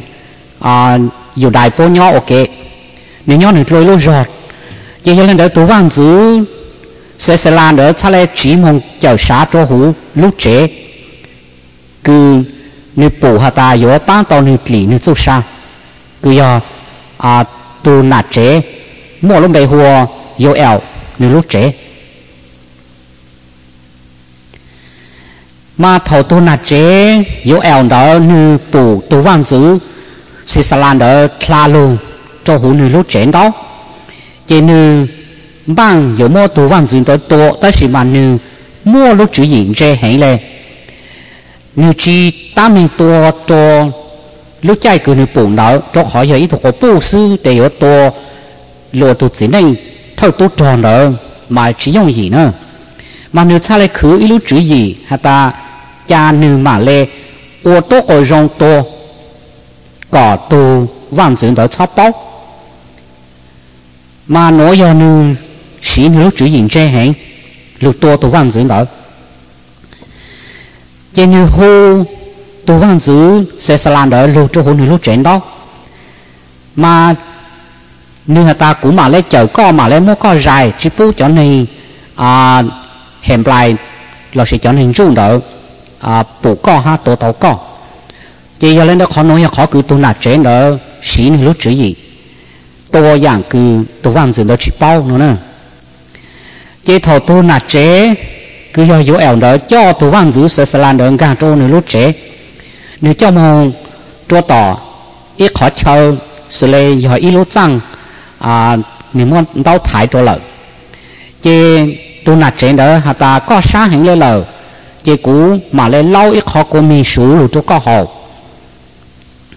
dù đại bố nhớ ok nếu nhớ nữa trôi lô giọt chỉ cho nên đó tôi vàng giữ sẽ làm đó xa lê chỉ mong chào xá cho hú lúc chế cứ nếu bù hả ta yếu bán tàu nữ lý nữ dụ xa cứ giờ tu nạt chế mỗi lúc đầy hùa yêu ẻo như lúc chế mà thầu tu nạt chế yêu ẻo đó như tù tu văn dữ xí xà lan đó thà luôn cho hủ như lúc chế đó chỉ như bằng yêu mô tu văn dữ đó tu ta chỉ mà như mua lúc chữ gì chế hãy lên như chi ta mình tu cho lúc chạy cứ như bụng đó cho khỏi giờ ít thuộc có bù sư để yếu tố lùa tụt chỉ nên thôi tốt tròn đó mà chỉ dùng gì nữa mà nếu xa lại cứ ít lúc chữ gì hả ta cha nữ mà lê ô tô có rong tô cỏ tù văn dưỡng đó chóp bóc mà nó giờ nữ chỉ nữ lúc chữ gì chê hẹn lúc tô tù văn dưỡng đó chê như hô tu văn chữ sẽ làm đỡ lô cho hồn lô chuyện đó mà như ta cũng mà lấy chở co mà lấy mua co dài chỉ bố cho nên hẻm lại là sẽ cho nên chung đỡ bố co ha tổ tàu co chỉ giờ lên đó khó nói khó cứ tu nạt chuyện đỡ xí lô chữ gì tôi dạng cứ tu văn chữ đó chỉ bao nữa nè chỉ thầu tu nạt chế cứ do dấu ẻo đỡ cho tu văn chữ sẽ làm đỡ càng trâu nữa lô chế nếu cho mong cho tỏ ít khó chơi xử lý do ít lúc rằng nếu muốn đau thái cho lợi chứ tôi nạt trên đó hả ta có sáng hình lên lời chứ cũ mà lên lâu ít khó của mình xuống lũ cho có hồ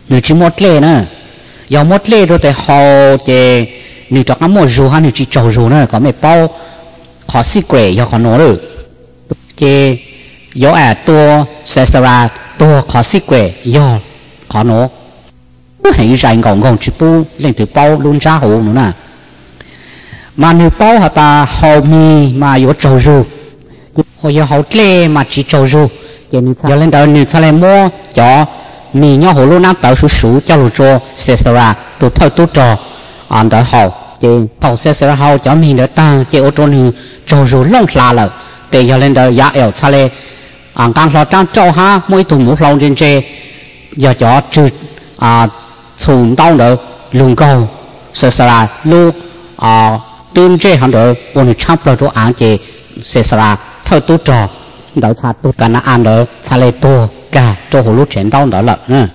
nếu chỉ một lê nữa do một lê rồi thì hồ chứ nếu cho các mùa dù hay nếu chỉ trầu dù nữa có mấy bao khó xí quẻ do khó nổ được chứ do ả tua sẽ ra ตัวขอสิเกวยอขอโนไม่เห็นใจงงงจิปูเล่นถือเป้าลุ้นจ้าหูหนูน่ะmà nếu bao hạt ta hầu mì mà yếu trâu rù, hoặc yếu hầu tre mà chỉ trâu rù, giờ lên đầu nếu xài mua cho mì nhau hồ lô nát tàu sú sú cho lù trâu, sesera tụt thâu tụt trò, ăn đỡ hầu, thâu sesera hầu cho mì đỡ tăng, chỉ ô tô nư trâu rù lông xà lợn, để giờ lên đầu giá ẻo xài, ăn canh sò trăng trâu ha, mỗi thùng một lon trên tre, giờ cho trừ à thùng đau đỡ lùn cầu, sesera lù à tương chế hàng đỡ ôn chắp vào chỗ ăn chế xế xà thâu tu trò đỡ xa tu cả nó ăn đỡ xa lê tu cả chỗ hồ lúc chén đau đỡ lợn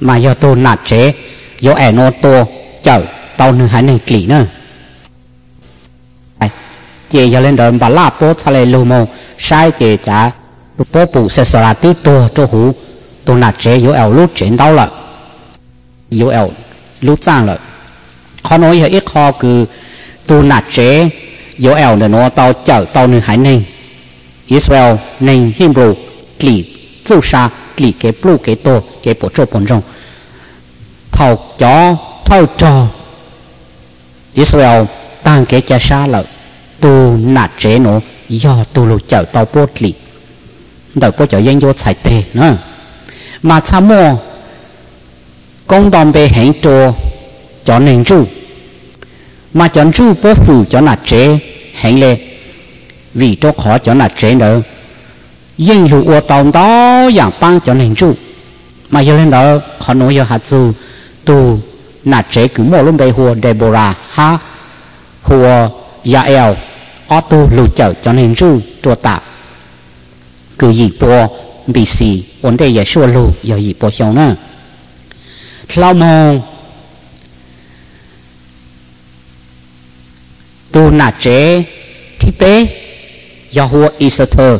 mà do tu nạt chế do ẻ nô tu chở tao nửa hai nửa kỷ nữa chế giờ lên đỡ bà la bố xa lê lù mô sai chế chả bố bụng xế xà tí tu chỗ hú tu nạt chế do ẻo lúc chén đau lợn do ẻo lúc sang lợn khó nói hơi ít khó cứ tu nạt chế dấu ẻo để nó tao chở tao nửa hải ninh Israel ninh Hebrew kỷ dụ sa kỷ cái blue cái to cái bộ trộn bốn rồng thầu chó thầu trò Israel tăng cái cha sa lợi tu nạt chế nó do tu lù chở tao bố kỷ đợi bố chở dân vô sài tề nữa mà sao mua công đồng về hẹn trò chó ninh ru mà chọn rú bố phụ cho nạt chế hẹn lệ vì cho khó cho nạt chế nữa nhưng dù ô tông đó dạng băng cho nên rú mà giờ lên đó khó nói giờ hạt dù tu nạt chế cứ mua luôn bề hùa Deborah ha hùa Yael ó tu lù chở cho nên rú trua tạ cứ gì bố bị xì ổn đề giờ xua lù giờ gì bố xong nữa lao mông tu nạt chế khi bé Yehovah Israel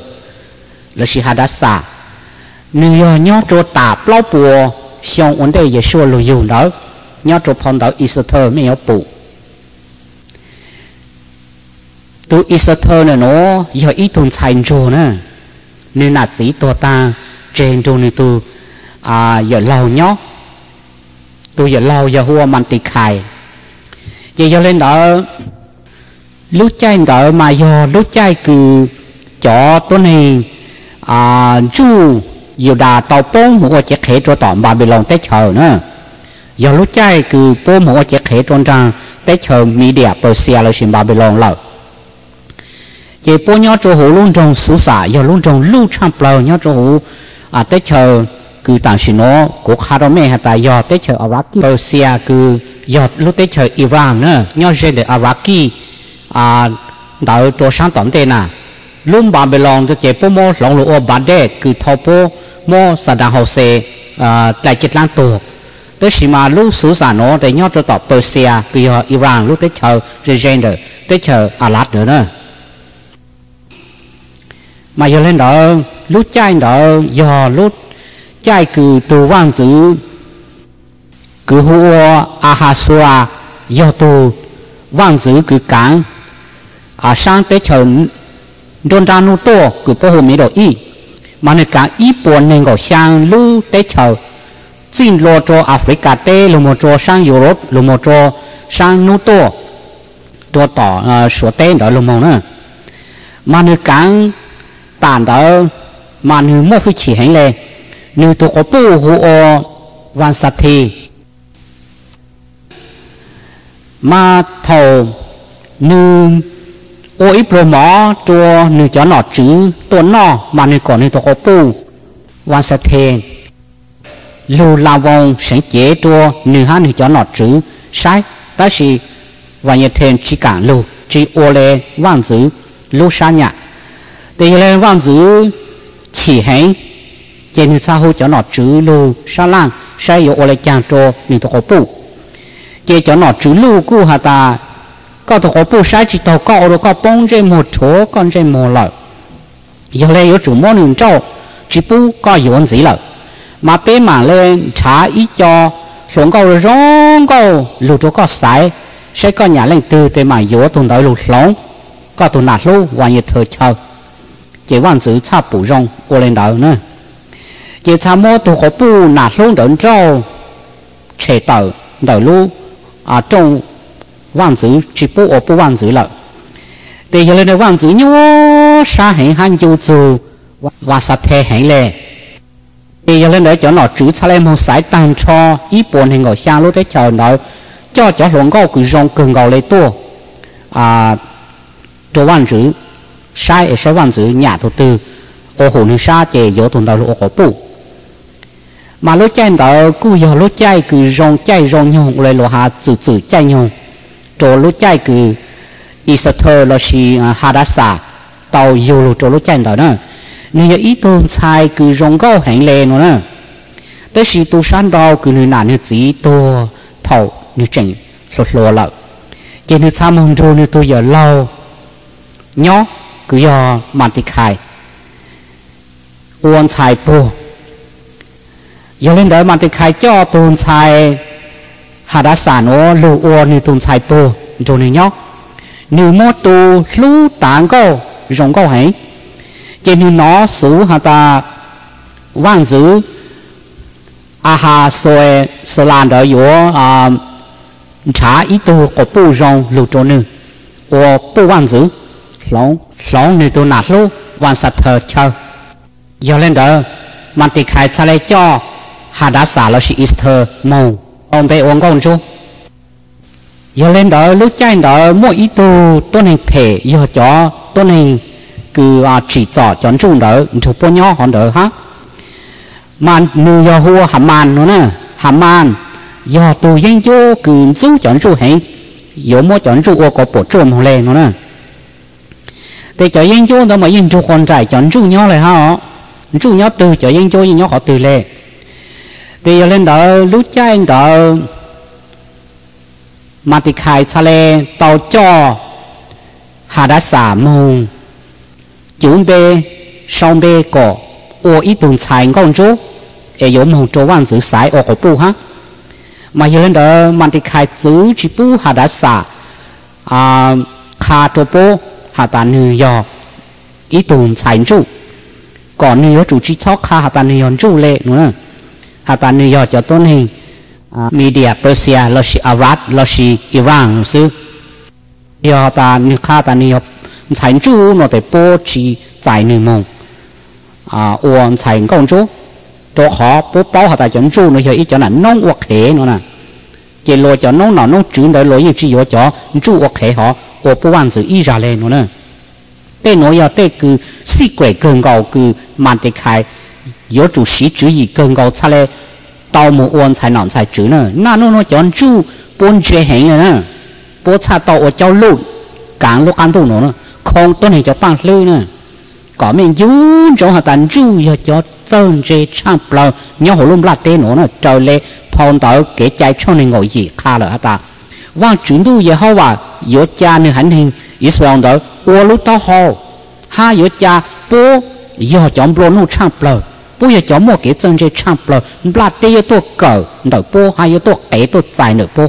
là si Hadasa nếu nhớ chỗ tả bao bùa xong vấn đề về số lưu dụng đó nhớ chỗ phong đó Israel mới nhớ bù tu Israel này nó giờ ít tuần thành rồi nè nên là chỉ tổ ta trên chỗ này tu à giờ lâu nhớ tu giờ lâu Yehovah mình tịch khai giờ lên đó lúc chạy đỡ mà do lúc chạy cứ cho tôi này à chú nhiều đà tàu bông một chiếc khế cho tỏm bà bị lòng tết chờ nữa do lúc chạy cứ bông một chiếc khế tròn trăng tết chờ mỹ đẹp bờ xe là xin bà bị lòng lợn chỉ bông nhau cho hồ luôn trong xứ xả do luôn trong lưu trăm bờ nhau cho hồ à tết chờ cứ tạm xin nó của khá đó mẹ tại do tết chờ Iraq bờ xe cứ do lúc tết chờ Iran nữa nhau chơi để Iraq à đợi cho sáng tận thế nào luôn bà bị lòng cho chế bố mô lòng lũ ô bà đê cứ thô bố mô sẵn đàn hồ xê tại chết lãng tù tới xì mà lúc sử giả nó để nhó cho tỏ Persia kì hò Iran lúc tới chờ Regen rồi tới chờ Alat nữa nữa mà giờ lên đó lúc chai đó giờ lúc chai cứ tù vang giữ cứ hô Ahasua do tù vang giữ cứ cản à sang tới chờ đôn ra nô tô cứ bố hồ mỹ đồ y mà người cản y buồn nên gọi sang lưu tới chờ xin lo cho Africa tê lùm một cho sang Europe lùm một cho sang nô tô cho tỏ số tê đó lùm một nữa mà người cản tàn đó mà người mua phải chỉ hành lệ người tôi có bố hồ văn sát thì mà thầu nư ôi pro mỏ cho nư cho nọ chữ tuấn nọ mà nư còn nư to có pu quan sát thề lưu lao vòng sáng chế cho nư ha nư cho nọ chữ sai ta chỉ và nhiệt thề chỉ cản lưu chỉ ô lê vang dữ lưu sa nhạ tề lê vang dữ chỉ hãy trên nư sa hô cho nọ chữ lưu sa lang sai yếu ô lê chàng cho nư to có pu chế cho nọ chữ lưu cu hà ta có thể có bù sai chỉ tàu cọ rồi có bông trên một chỗ con trên một lợn giờ đây có chủ món đường trâu chỉ bù có yếu gì lợn mà bé mà lên trả ít cho xuống cầu rồi rong cầu lụt chỗ có sải sẽ có nhà lên từ để mà yếu tồn tại lụt lóng có tồn nát lũ và nhiệt thời chờ chỉ quan giữ cha bù rong ô lên đầu nữa giờ tham mô tu có tu nạt xuống đợn trâu chế tờ đợn lu à trong vạn dữ chỉ pu ở pu vạn dữ lợ thì giờ lên vạn dữ nhớ sa hẹn hang châu dư và sát thế hẹn lệ thì giờ lên để cho nó chữ sa lên một sải tăng cho ít buồn hẹn gọi xa lúc thế chờ nó cho ruộng gạo cứ rong cường gạo lấy tua à cho vạn dữ sai ở sai vạn dữ nhà thổ tư ô hồn hư sa chế gió thùng đầu ô có pu mà lúc chạy đó cứ giờ lúc chạy cứ rong chạy rong nhung lấy lúa hạt dữ dữ chạy nhung chỗ lúc chạy cứ Israel là si Hadasa tàu dù lúc chỗ lúc chạy đó nữa nên giờ ít tôn sai cứ rong gạo hẹn lệ nữa tới si tu san đó cứ người nào người chỉ tu thầu người chỉnh sụt lúa lợ chỉ người tham hung rồi người tu giờ lâu nhó cứ giờ mặn thịt khai uốn xài bùa giờ lên đời mặn thịt khai cho tuôn xài hà đá sản nó lù uốn như tuôn xài bùa rồi này nhóc nếu mót tu lú tảng câu rồng câu hãy chỉ nếu nó xử hà ta vang dữ à hà soi sờ lan đời yếu à trả ít tu có bù rồng lù chỗ nương uốn bù vang dữ lóng lóng như tu nạt lú vang sạt thở chờ giờ lên đó mặt thì khai xa lấy cho hà đá xả là sĩ Easter màu ông bé uống con chú giờ lên đó lúc chạy đó mỗi ít tu tôi này thể giờ cho tôi này cứ chỉ trỏ chọn chung đó chụp bao nhỏ hòn đó ha màn nư giờ hua hàm màn nữa nè hàm màn giờ tu yên chú cứ chú chọn chú hình giờ mỗi chọn chú có bộ trộm hồ lê nữa nè thì cho yên chú đó mà yên chú còn trải chọn chú nhau lại ha chú nhớ từ cho dân chơi nhau họ từ lệ thì lên đó lúc cha anh đó mặt thì khai xa lệ tàu cho hà đá xả mông chúng bê sông bê cổ ô ít tuần xài con chú để giống mông cho vàng giữ sái ô cổ bù ha mà giờ lên đó mặt thì khai giữ chỉ bù hà đá xả à kha cho bù hà ta nư dò ít tuần xài chú còn nhiều chủ trí thóc ha hạt tàn nhiều chủ lệ nữa hạt tàn nhiều cho tôn hình media Persia là si Arab là si Iran xứ nhiều hạt tàn nhiều ha tàn nhiều sản chủ nó để bố trí giải nửa mông à uống sản công chú cho họ bố bao hạt tàn chuẩn chủ nó cho ít cho nản nông hoặc hệ nữa nè chỉ lo cho nông nọ nông chuyển đổi lối như chỉ do cho chủ hoặc hệ họ của bố văn sự y ra lên nữa nè thế nói giờ thế cứ xí quậy cường gạo cứ mặn thì khai yếu chủ sĩ chữ gì cường gạo sao lại tàu mù uốn xài nón xài chữ nữa na nó chọn chú bốn chế hình nữa bố cha tàu ở châu lụt cảng lô can tu nữa không tuân hình cho bằng lư nữa có mình dún trong hạt tán chú giờ cho sơn chế trang bờ nhau hồ lôm lạt tê nữa trời lệ phong tàu kế trái cho nên ngồi gì khá là ta vang chuyển tu về hậu và yếu cha nên hành hình Israel đó ô lú tao hồ hai giờ cha bố giờ chọn bố nô chạm bờ bố giờ chọn mua cái chân chơi chạm bờ là tây giờ tôi cờ đợi bố hai giờ tôi kể tôi giải nợ bố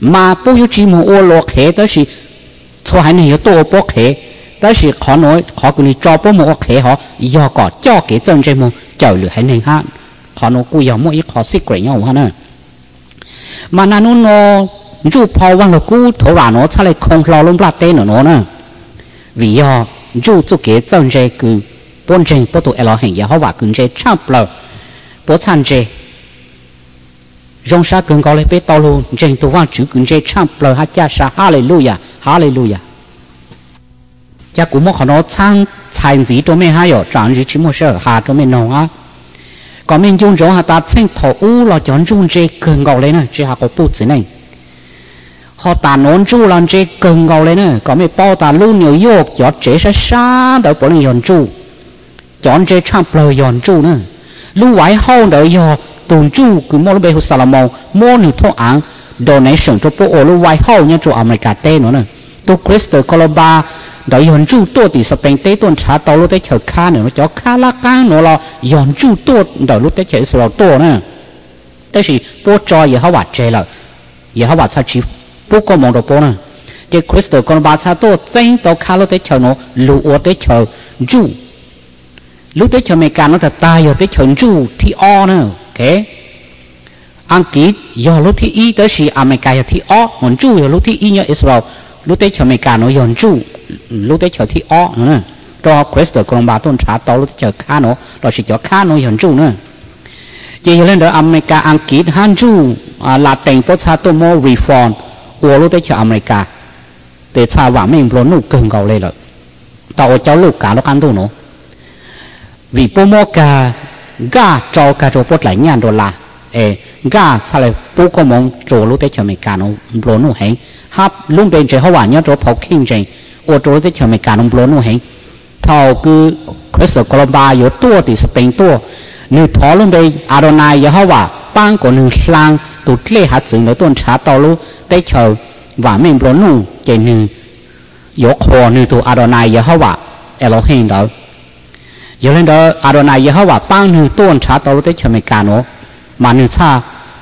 mà bố giờ chỉ mua ô lú khé đó là cho hai này giờ tôi bố khé đó là khó nói khó cứ đi cho bố mua khé họ giờ có cho cái chân chơi mua chờ lửa hai này ha khó nói cứ giờ mua ít khó xích quậy nhau ha nè mà na nó chú Paul văn lộc cũ thổ bà nó xài không lo lung lạt tê nó nè vì do chú chú kế dân chế cứ bốn chân bắt đầu lo hành Yehovah và cứ chế chăm lo bố chăn chế rong sa cứ gọi lên bê tàu luôn chân tu văn chữ cứ chế chăm lo hát cha sa hallelujah cha cũng muốn họ nó chăn chăn gì cho mình hay ở chẳng gì chỉ muốn sợ hà cho mình nông á còn mình dùng giống hạt ta xanh thổ u là chọn dùng chế cứ gọi lên này chế hạt có bút gì này họ ta nón chú làm chế cần gạo lên nữa có mấy bao ta luôn nhiều yếu cho chế sa sa đỡ bỏ lên nhọn chú chọn chế chạm bờ nhọn chú nữa lưu vải hao đỡ do tuần chú cứ mua lúc bây giờ Salomon mua nhiều thuốc ăn donation cho bộ lưu vải hao như chỗ America tê nữa nè tu Christo Colomba đỡ nhọn chú tôi thì Spain tê tuần trả tàu lúc tới chở cá nữa nó cho cá lá cá nó là nhọn chú tôi đỡ lúc tới chở sầu tôi nữa tới thì tôi cho giờ họ vặt chế là giờ họ vặt sao chịu bố có một đồ bố nè chứ Christo con bà xa tôi dành tao khá lâu tới chờ nó lũ ô tới chờ dù Lúc tới cho mày càng nó thật ta giờ tới chọn chu thì o nữa, kế anh kỹ giờ lúc thì y tới xì à mày càng thì o còn chu giờ lúc thì y nhớ Israel lúc tới cho mày càng nó dọn chu lúc tới cho thì o nữa cho Christ còn bà tôn trả tàu lúc tới cho cá nó rồi chỉ cho cá nó dọn chu nữa. Chỉ lên đó America anh kỹ han chu là thành phố xa tôi mua reform của lúc tới cho America để xa vào mình vốn nụ cường cầu lên rồi tàu cháu lúc cả nó ăn thôi nó. Vì bố mô cả gà cho cả chỗ bốt lại nhàn rồi là gà sao lại bố có mong chỗ lúc tới cho mình cả nó bố nó hẹn hấp luôn bên trời hóa bản nhớ chỗ pháo kinh trình ô chỗ tới cho mình cả nó bố nó hẹn thầu cứ khởi sở Colomba yếu tố thì Spain tố nếu thó luôn đây Adonai Yehovah bang của nữ sang tụt lê hạt dưỡng nó tuần trả tàu lúc tới chờ và mình bố nó chạy nữ yếu khổ nữ tụ Adonai Yehovah Elohim đó. Giờ lên đó Adonai Yehovah bang nữ tuôn trả tàu tới cho mình cả nó mà nữ cha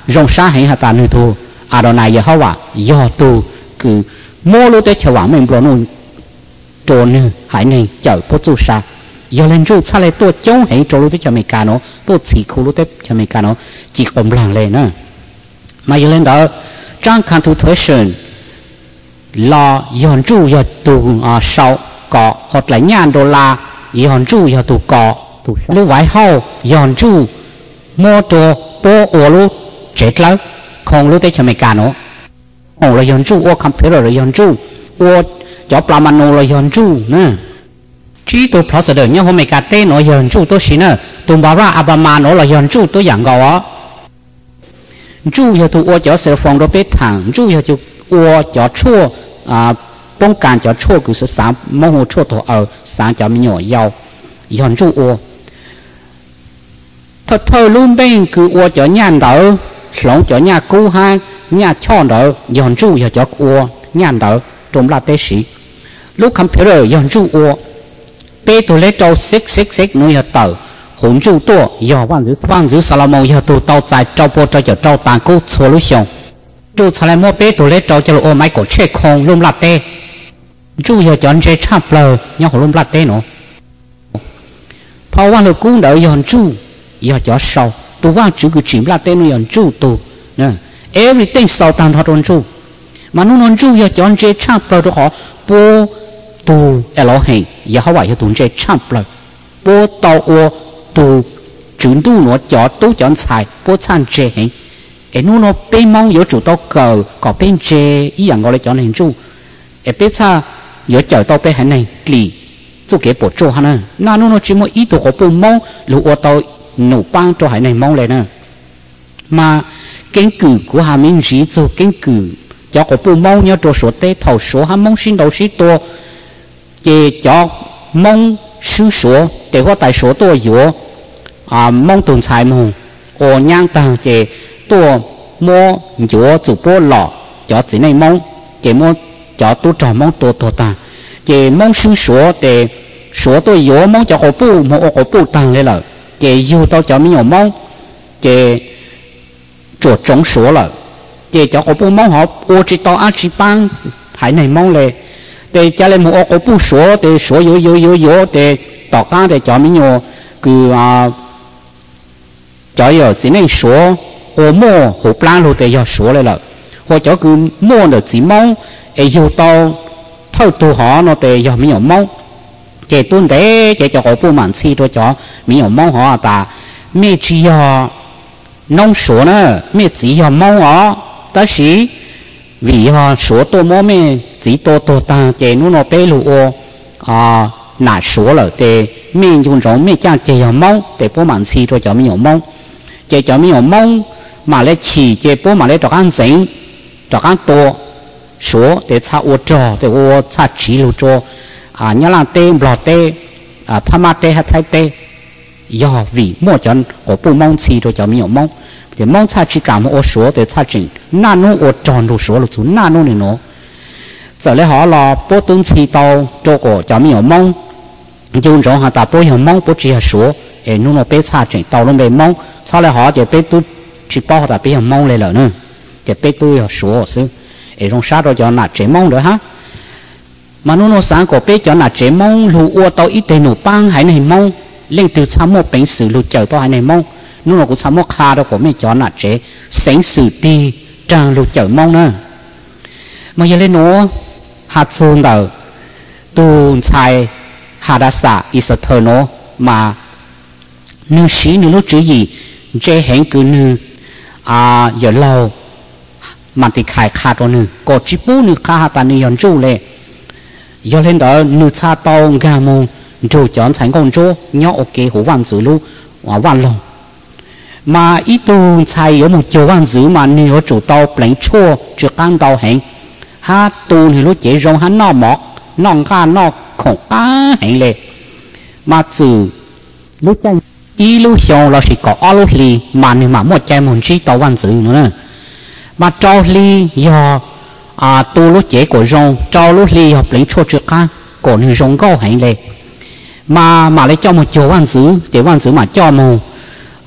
rong xa hãy hạ ta nữ tu Adonai Yehovah do tu cứ mua lúc tới cho mình bố nó trồ nữ hãy nên chở bố chú xa. Giờ lên chú xa lại tôi chống hãy trồ lúc tới cho mình cả nó tôi chỉ khu lúc tới cho mình cả nó chỉ ổn làng lên nữa. Mà giờ lên đó trang khăn thủ thuế sơn là dọn chú dọn tu sau có hoặc là nhàn đô la dọn chú giờ tụ cọ lúc vải hao dọn chú mua đồ bố ô lú chết lắm không lúc tới cho mày cả nó ô là dọn chú ô computer là dọn chú ô cho plamano là dọn chú nè chỉ tụ procedure nhá hôm mày cả tên nó dọn chú tôi xin nè tụ bảo ra Obama nó là dọn chú tôi dạng gò á chú giờ tụ ô cho cell phone đó biết thẳng chú giờ tụ ô cho chua bông cạn cho chua cứ sáng mong hồ chua thổ ở sáng cho mình nhỏ giàu dọn chú ô thật thơ luôn bên cứ ô cho nhàn đỡ sống cho nhà cũ hai nhà cho đỡ dọn chú giờ cho ô nhàn đỡ trộm là tế sĩ lúc computer dọn chú ô bê tôi lấy trâu xích nuôi giờ tờ hồn chú tua giờ vang giữ Salomon giờ tụ tàu dài trâu bò cho trâu tàn cũ xua lối xong chú xài mua bê tôi lấy trâu cho ô máy cổ chế không luôn là tế chú giờ chọn chế chạm lờ nhau luôn là tế nó phao quan lực cũng đỡ dọn chú giờ cho sau tôi vang chữ cứ chìm là tên nuôi dọn chú tôi nè everything sau tàn thoát dọn chú mà nuôi dọn chú giờ chọn chế chạm lờ cho họ bố tu Elohim giờ họ vậy cho tụi chế chạm lờ bố tàu ô tu chuyển tu nó cho tu chọn xài bố san chế hình nó nuôi bên mong yếu chủ tao cờ có bên chế ý rằng gọi là chọn hình chú biết sao yếu chở tao bên hành này lì chú kế bộ chỗ hắn nè nó chỉ một ý tôi có bộ mong lũ ô tàu nổ băng cho hải này mong lên nè mà kiến cử của Hà Minh Chí cho kiến cử cho có bộ mong nhớ cho số tế thầu số Hà mong xin đầu sĩ to chỉ cho mong sư số để có tài số tôi dỗ mong tồn tại mong ô nhang tàng chỉ tôi mua dỗ chủ bố lọ cho chỉ này mong chỉ mua cho tôi trò mong tôi tàng chỉ mong sư số để số tôi dỗ mong cho có bộ mong có bộ tàng lên rồi chị yêu tao cho mình nhỏ mong chị chuột trống số là chị cho có bu mong họ ô chị tao ăn chị băng hải này mong lệ để cho lên một ô có bu số để số yếu để tao cá để cho mình nhỏ cứ cho giờ chỉ nên số ô mua hộp lan rồi để giờ số này là hoặc cho cứ mua được chỉ mong yêu tao thâu tụ họ nó để giờ mình nhỏ mong chế tuân thế chế cho họ bu mặn xì cho chó mình ở mong họ ta mẹ chỉ họ nông số nữa mẹ chỉ họ mong họ ta sĩ vì họ số tôi mong mẹ chỉ tôi ta chế nó bé lù ô nã số là để mẹ dùng giống mẹ cha chế họ mong để bu mặn xì cho chó mình ở mong chế cho mình ở mong mà lại chỉ chế bu mà lại cho ăn dính cho ăn to số để cha ô trò để ô cha chỉ lù cho nhớ là tê bỏ tê tham tê hay thái tê do vì mua chọn của bù mong xì rồi cho mình mong thì mong xa chỉ cả một ô số để xa chỉnh nano ô tròn đồ số là số nano này nó giờ lấy họ là bố tuân xì tàu cho cổ cho mình mong dùng rồi họ ta bố hiểu mong bố chỉ là số để nó là bé xa chỉnh tàu nó bé mong sau lấy họ để bé tu chỉ bao họ ta bé hiểu mong lấy lợn nữa để bé tu hiểu số xứ để dùng sát rồi cho là chỉ mong nữa ha mà nó sáng có biết cho là chế mong lù ô tao ít tên nổ băng hãy này mong lên từ sao mô bánh sử lưu chở tôi này mong nó là của sao mô khá đâu của mình cho nạ chế sánh sử ti trang lưu chở mong nữa mà giờ lên nó hạt xôn đầu tu sai hạt đá xạ eternal mà nữ sĩ nữ lúc chữ gì chế hẹn cứ nữ à giờ lâu mà thì khai khá cho nữ có chí bố nữ khá hạt ta nữ yon chú lệ giờ lên đó nữ xa tông gà mông chú chọn thành con chú nhỏ ok hổ văn sử lưu và văn lòng mà ý tu sai ở một chỗ văn sử mà nữ ở chỗ tàu bánh chua chứ căng tàu hẹn hát tu thì lúc chế rong hát nó mọc nòng ca nó khổng cá hẹn lệ mà từ lúc chân ý lúc xong là chỉ có ở lúc lì mà nếu mà một chai muốn chi tàu văn sử nữa mà trao lì do tu lúc chế của rong trao lúc lì học lấy cho trước ca của người rong câu hẹn lệ mà lấy cho một chỗ văn sử chế văn sử mà cho mù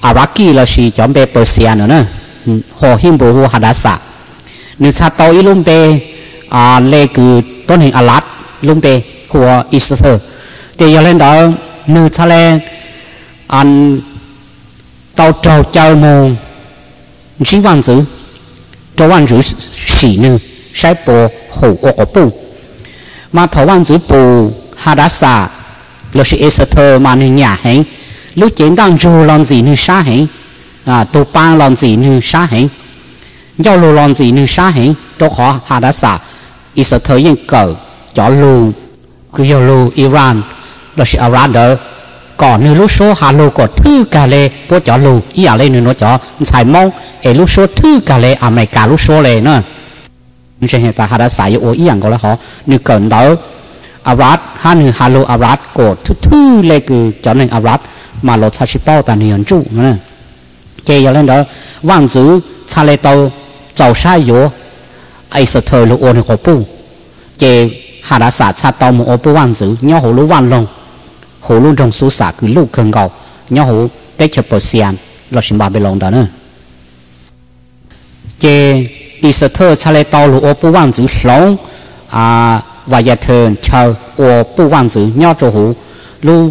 à bác kia là gì chọn bê bởi xén nữa nè họ hiểm bù hồ hạt đá xạ nếu sao tàu y lung bê à lê cứ tôn hình à lát lung bê của Israel thì giờ lên đó nữ cha lên ăn tàu trầu chào mùng chín vạn chữ trầu vạn chữ xỉ nữ sai bộ hủ ổ bù mà thầu vạn chữ bù Hadasa là sĩ Israel mà người nhà hẹn lúc chiến đang rù làm gì nữ sa hẹn à tù ban làm gì nữ sa hẹn giao lù làm gì nữ sa hẹn cho họ Hadasa Israel yên cờ cho lù cứ hiểu lô Iran đó sẽ Iran đó còn như lúc số hà lô có thứ cà lê bố chó lô ý à lê nữa nó chó xài mong ấy lúc số thứ cà lê à mày cả lúc số lê nữa trên hiện tại hà đã xài ô ý rằng có là họ như cần đó Iran hà như hà lô Iran có thứ lê cứ chó nên Iran mà lô xa xí bao tàn hiền trụ nữa chê giờ lên đó vang giữ xa lê tàu chào xa yếu ấy sợ thờ lô ô này có bù chê hà đã xả xa tàu một ô bố văn giữ nhó hổ lũ văn lông hổ lũ rồng xú xả cứ lũ khẩn gầu nhó hổ cái chợ bờ xiên là xin bà bê lông đó nữa chê đi sơ thơ xa lê tàu lũ ô bố văn giữ sống à và giờ thơ chờ ô bố văn giữ nhó cho hổ lũ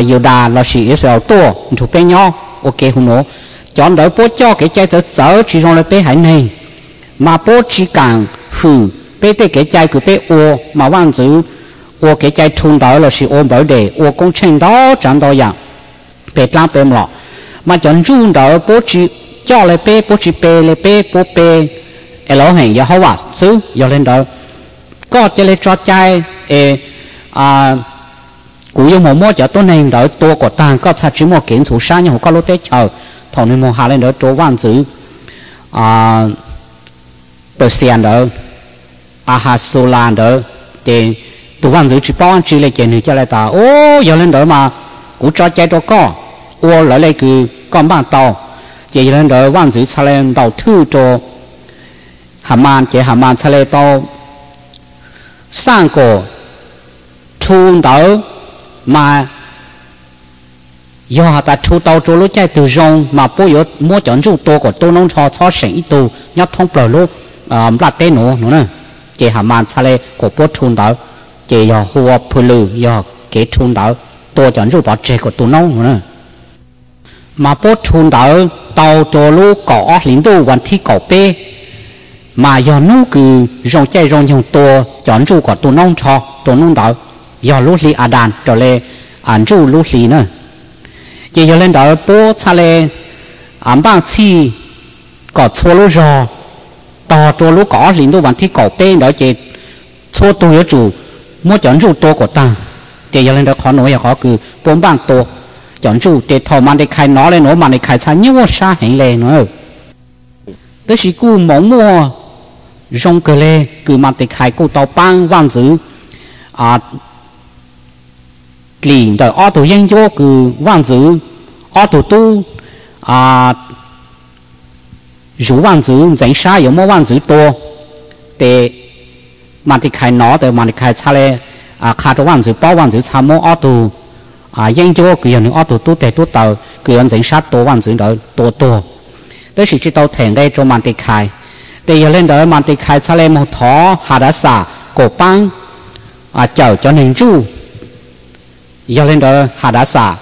giờ đà là sĩ Israel tua chú bé nhớ ok không nữa chọn đỡ bố cho cái chai chở chỉ trong là bé hãy nên mà bố chỉ càng phừ bé tê cái chai cứ bé ô mà văn chữ ô cái chai thun đó là sự ô bảo đề ô công trình đó chẳng đâu dạng bé trang bé mỏ mà chọn run đó bố trí cho lại bé bố trí bé lại bé bố bé elo hàng Yehovah xứ giờ lên đó có chơi lấy cho chai cú dùng một mối cho tôi này đó tôi có tàng có sạch chữ một kiến số xa nhưng có lối tết chờ thằng này mồ hà lên đó chỗ văn chữ bờ xiên đó Ahasolan đó thì tụi văn giữ chỉ bao chỉ lấy chuyện này cho lại ta ô giờ lên đó mà cũng cho chạy cho con ô lại lấy cứ con bạn tàu chỉ lên đó văn giữ xa lên tàu thư cho Haman chỉ Haman xa lên tàu sang cổ thu đó mà do họ ta thu tàu cho lối chạy từ rong mà bố yếu mua chọn dụng tô của tô nông cho sẵn ít tù nhóc thông bờ lô là tên nó nữa chị hàm ăn xà lê của bố thun đó chị giờ hùa phù lử giờ kế thun đó tôi chọn rượu bỏ trẻ của tôi nấu nữa mà bố thun đó tàu trồ lú cỏ lính tu vẫn thi cỏ bê mà giờ nấu cứ rong chạy rong dùng tôi chọn rượu của tôi nấu cho tôi nấu đó giờ lú lì à đàn trở lê ăn rượu lú lì nữa chị giờ lên đó bố xà lê บางทีก็ชัวรู้รอต่อตัวรู้ก่อหลินตัววันที่ก่อเป้งเดี๋ยวเจ็ดชัวตัวเยอะจู่มั่วจอนจู่ตัวกดตาเจียงเล่นเราขอหน่วยอยากขอคือปมบางตัวจอนจู่เจ็ดทอมันได้ใครน้อเลยหนูมันได้ใครช้าเยอะช้าแห่งเลยหนูแต่สิกูหมองมัวจงเกลยคือมันได้ใครกูต่อปังว่างซื้อหลินแต่อ้อตัวยังโยคือว่างซื้ออ้อตัวตู้dù vạn dữ dành sai giống mô vạn dữ to để mà thì khai nó để mà thì khai xa lệ khai cho vạn dữ bao vạn dữ xa mô ô tù dân cho kỳ hình ô tù tốt để tốt tàu kỳ hình dành sát tố vạn dữ đó tố tố đó chỉ tao thèn đây cho mà thì khai để giờ lên đó mà thì khai xa lệ một thó hạ đá xả cổ băng chở cho nền chú giờ lên đó hạ đá xả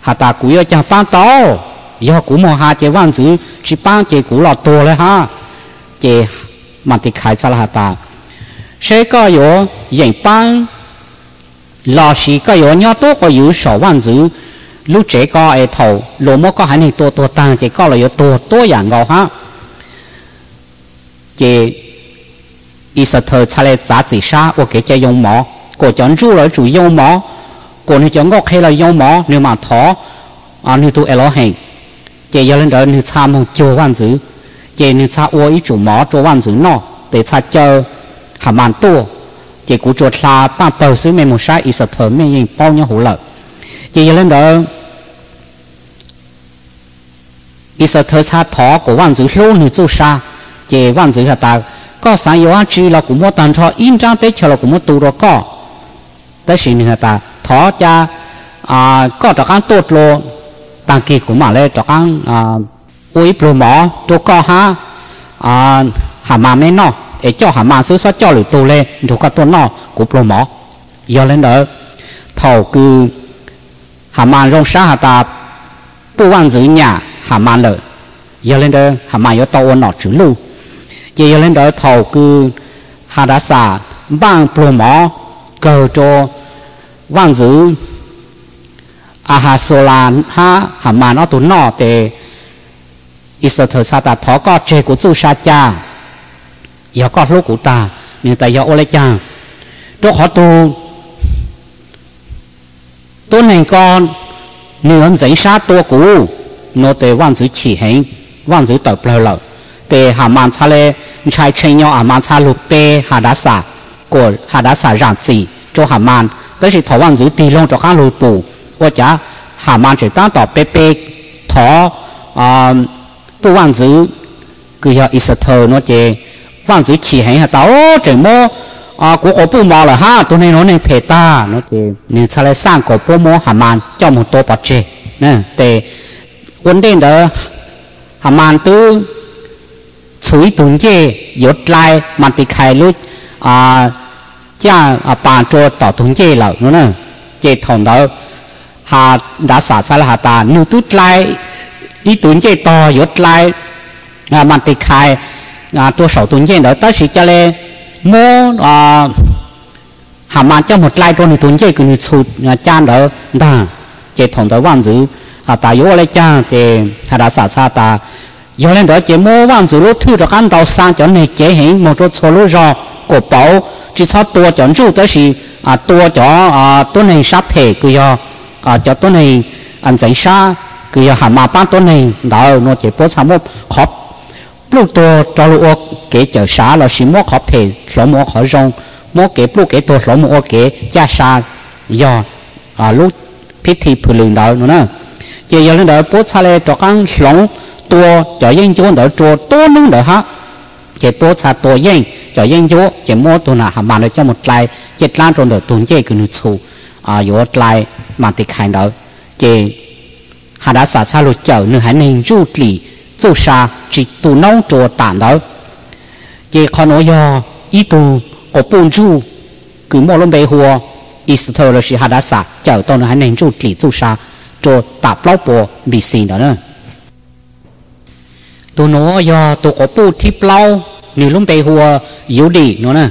hạ tà quý ở chàng băng tàu giờ cũ mò hà chế vạn dữ chỉ bang chế cũ lọt tua rồi ha chế mặt thì khai sa la ta sẽ có yếu dành bang lò xì có yếu nhau tốt có yếu sổ vạn dữ lúc chế có ai thầu lỗ mốt có hai này tua tua ta chế có là yếu tua tua dạng ngầu ha chế isater sa lê giá trị sa ok chế dùng mỏ cổ chọn rú rồi chủ dùng mỏ cổ này chọn gốc hay là dùng mỏ nếu mà thó nếu tu elo hành chế giờ lên đó như cha mong cho vạn dữ chế như cha uo ý chủ mỏ cho vạn dữ nọ để cha chờ hàm ăn tua chế cú cho cha ba tàu xứ mình một sai ít sờ thở mình nhìn bao nhiêu hổ lợn chế giờ lên đó ít sờ thở cha thọ của vạn dữ lâu như châu sa chế vạn dữ hạt ta có sáng yếu chỉ là cũng muốn tàn cho in trang tết chờ là cũng muốn tu rồi có tới sinh hạt ta thọ cha có cho ăn tốt rồi tăng kỳ của mà lên cho ăn uý bồ mỏ cho co ha hàm mà mới nọ để cho hàm mà xứ xót cho lũ tù lên cho các tuần nọ của bồ mỏ giờ lên đó thầu cứ hàm mà rong sa hà ta bù vàng dưới nhà hàm mà lợ giờ lên đó hàm mà yếu tàu nọ chữ lu giờ lên đó thầu cứ hà đá xà băng bồ mỏ cờ cho vàng dướiอาหาโซลานฮะหามาเนาะตุนนอแต่อิสเตอร์ซาตาทอก็เจกุจูชาจาอย่าก็ลูกกูตาเนี่ยแต่อย่าโอเลจางตัวขอตูตัวหนึ่งก่อนเนื้อใจชาตัวกูโนเตวันสือฉีเหงวันสือเติบเปล่าเหล่าแต่หามันชาเลชายเชยออามันชาลูเปหาดาสะโกหาดาสะร่างจีโจหามันก็สิทอวันสือตีลงจากข้าลูปูว่าจะหามันจะตั้งต่อเปเปถอตัวว่างซื้อคือเฮอิสเตอร์เนาะเจว่างซื้อฉี่ให้ฮะตาโอ้เจ๋งโมกูขอปูมอเลยฮะตัวในน้องในเพต้าเนาะเจเนี่ยชาเลสร้างขอปูโมหามันเจ้าหมดตัวปัจเจนะแต่วันเด่นเด้อหามันตื้อสวยตุนเจยดลายมันติไข่ลุจ้าป่านโจต่อตุนเจเหล่านั้นนะเจถอนเด้อหาดาสาสารหาตาหนูตุดไลอีตุนเจต่อยดไลมันติคายตัวเสาตุนเจเดี๋ยวตั้งสิจะเลยโมหามันจะหมดไลตัวหนูตุนเจคือหนูสุดจานเดี๋ยวด่าเจถงเดี๋ยวว่างซื้อหาตาโยอะไรจ้าเจหาดาสาสารตาโยเล่นเดี๋ยวเจโมว่างซื้อรถทื่อจากกันเตาสร้างจนในเจเห็นมอเตอร์โซลูจอกบเป๋าจีชอบตัวจนจู่ตั้งสิตัวจ่อตัวในซับเพกุยcho tôi này anh dạy xa cứ hàm mà bán tôi này đó nó chỉ bớt sang một khóc lúc tôi cho lúa kế chở xa là xin mua khóc thì số mua khó rong mua kế bút kế tôi số mua kế cha xa do lúc pít thì phụ lượng đó nữa chỉ giờ lên đó bớt xa lên cho con sống tôi cho dân chúa đỡ cho tôi luôn đỡ ha chỉ bớt xa tôi dân cho dân chúa chỉ mua tôi là hàm mà để cho một lại chỉ lan trong đỡ tuần chơi cứ nước sôi yếu lại mà thì khai đó chế hà đã xả xa lột chở nửa hải ninh du lì du xa chỉ tu nấu chùa tản đó chế con nói do ý tu có bùn du cứ mua lông bề hùa Easter là chỉ hà đã xả chở tao nửa hải ninh du lì du xa chùa tạp lóc bùa bị xin đó nữa tu nói do tu có bùn thip lau nửa lông bề hùa yếu đi nữa nè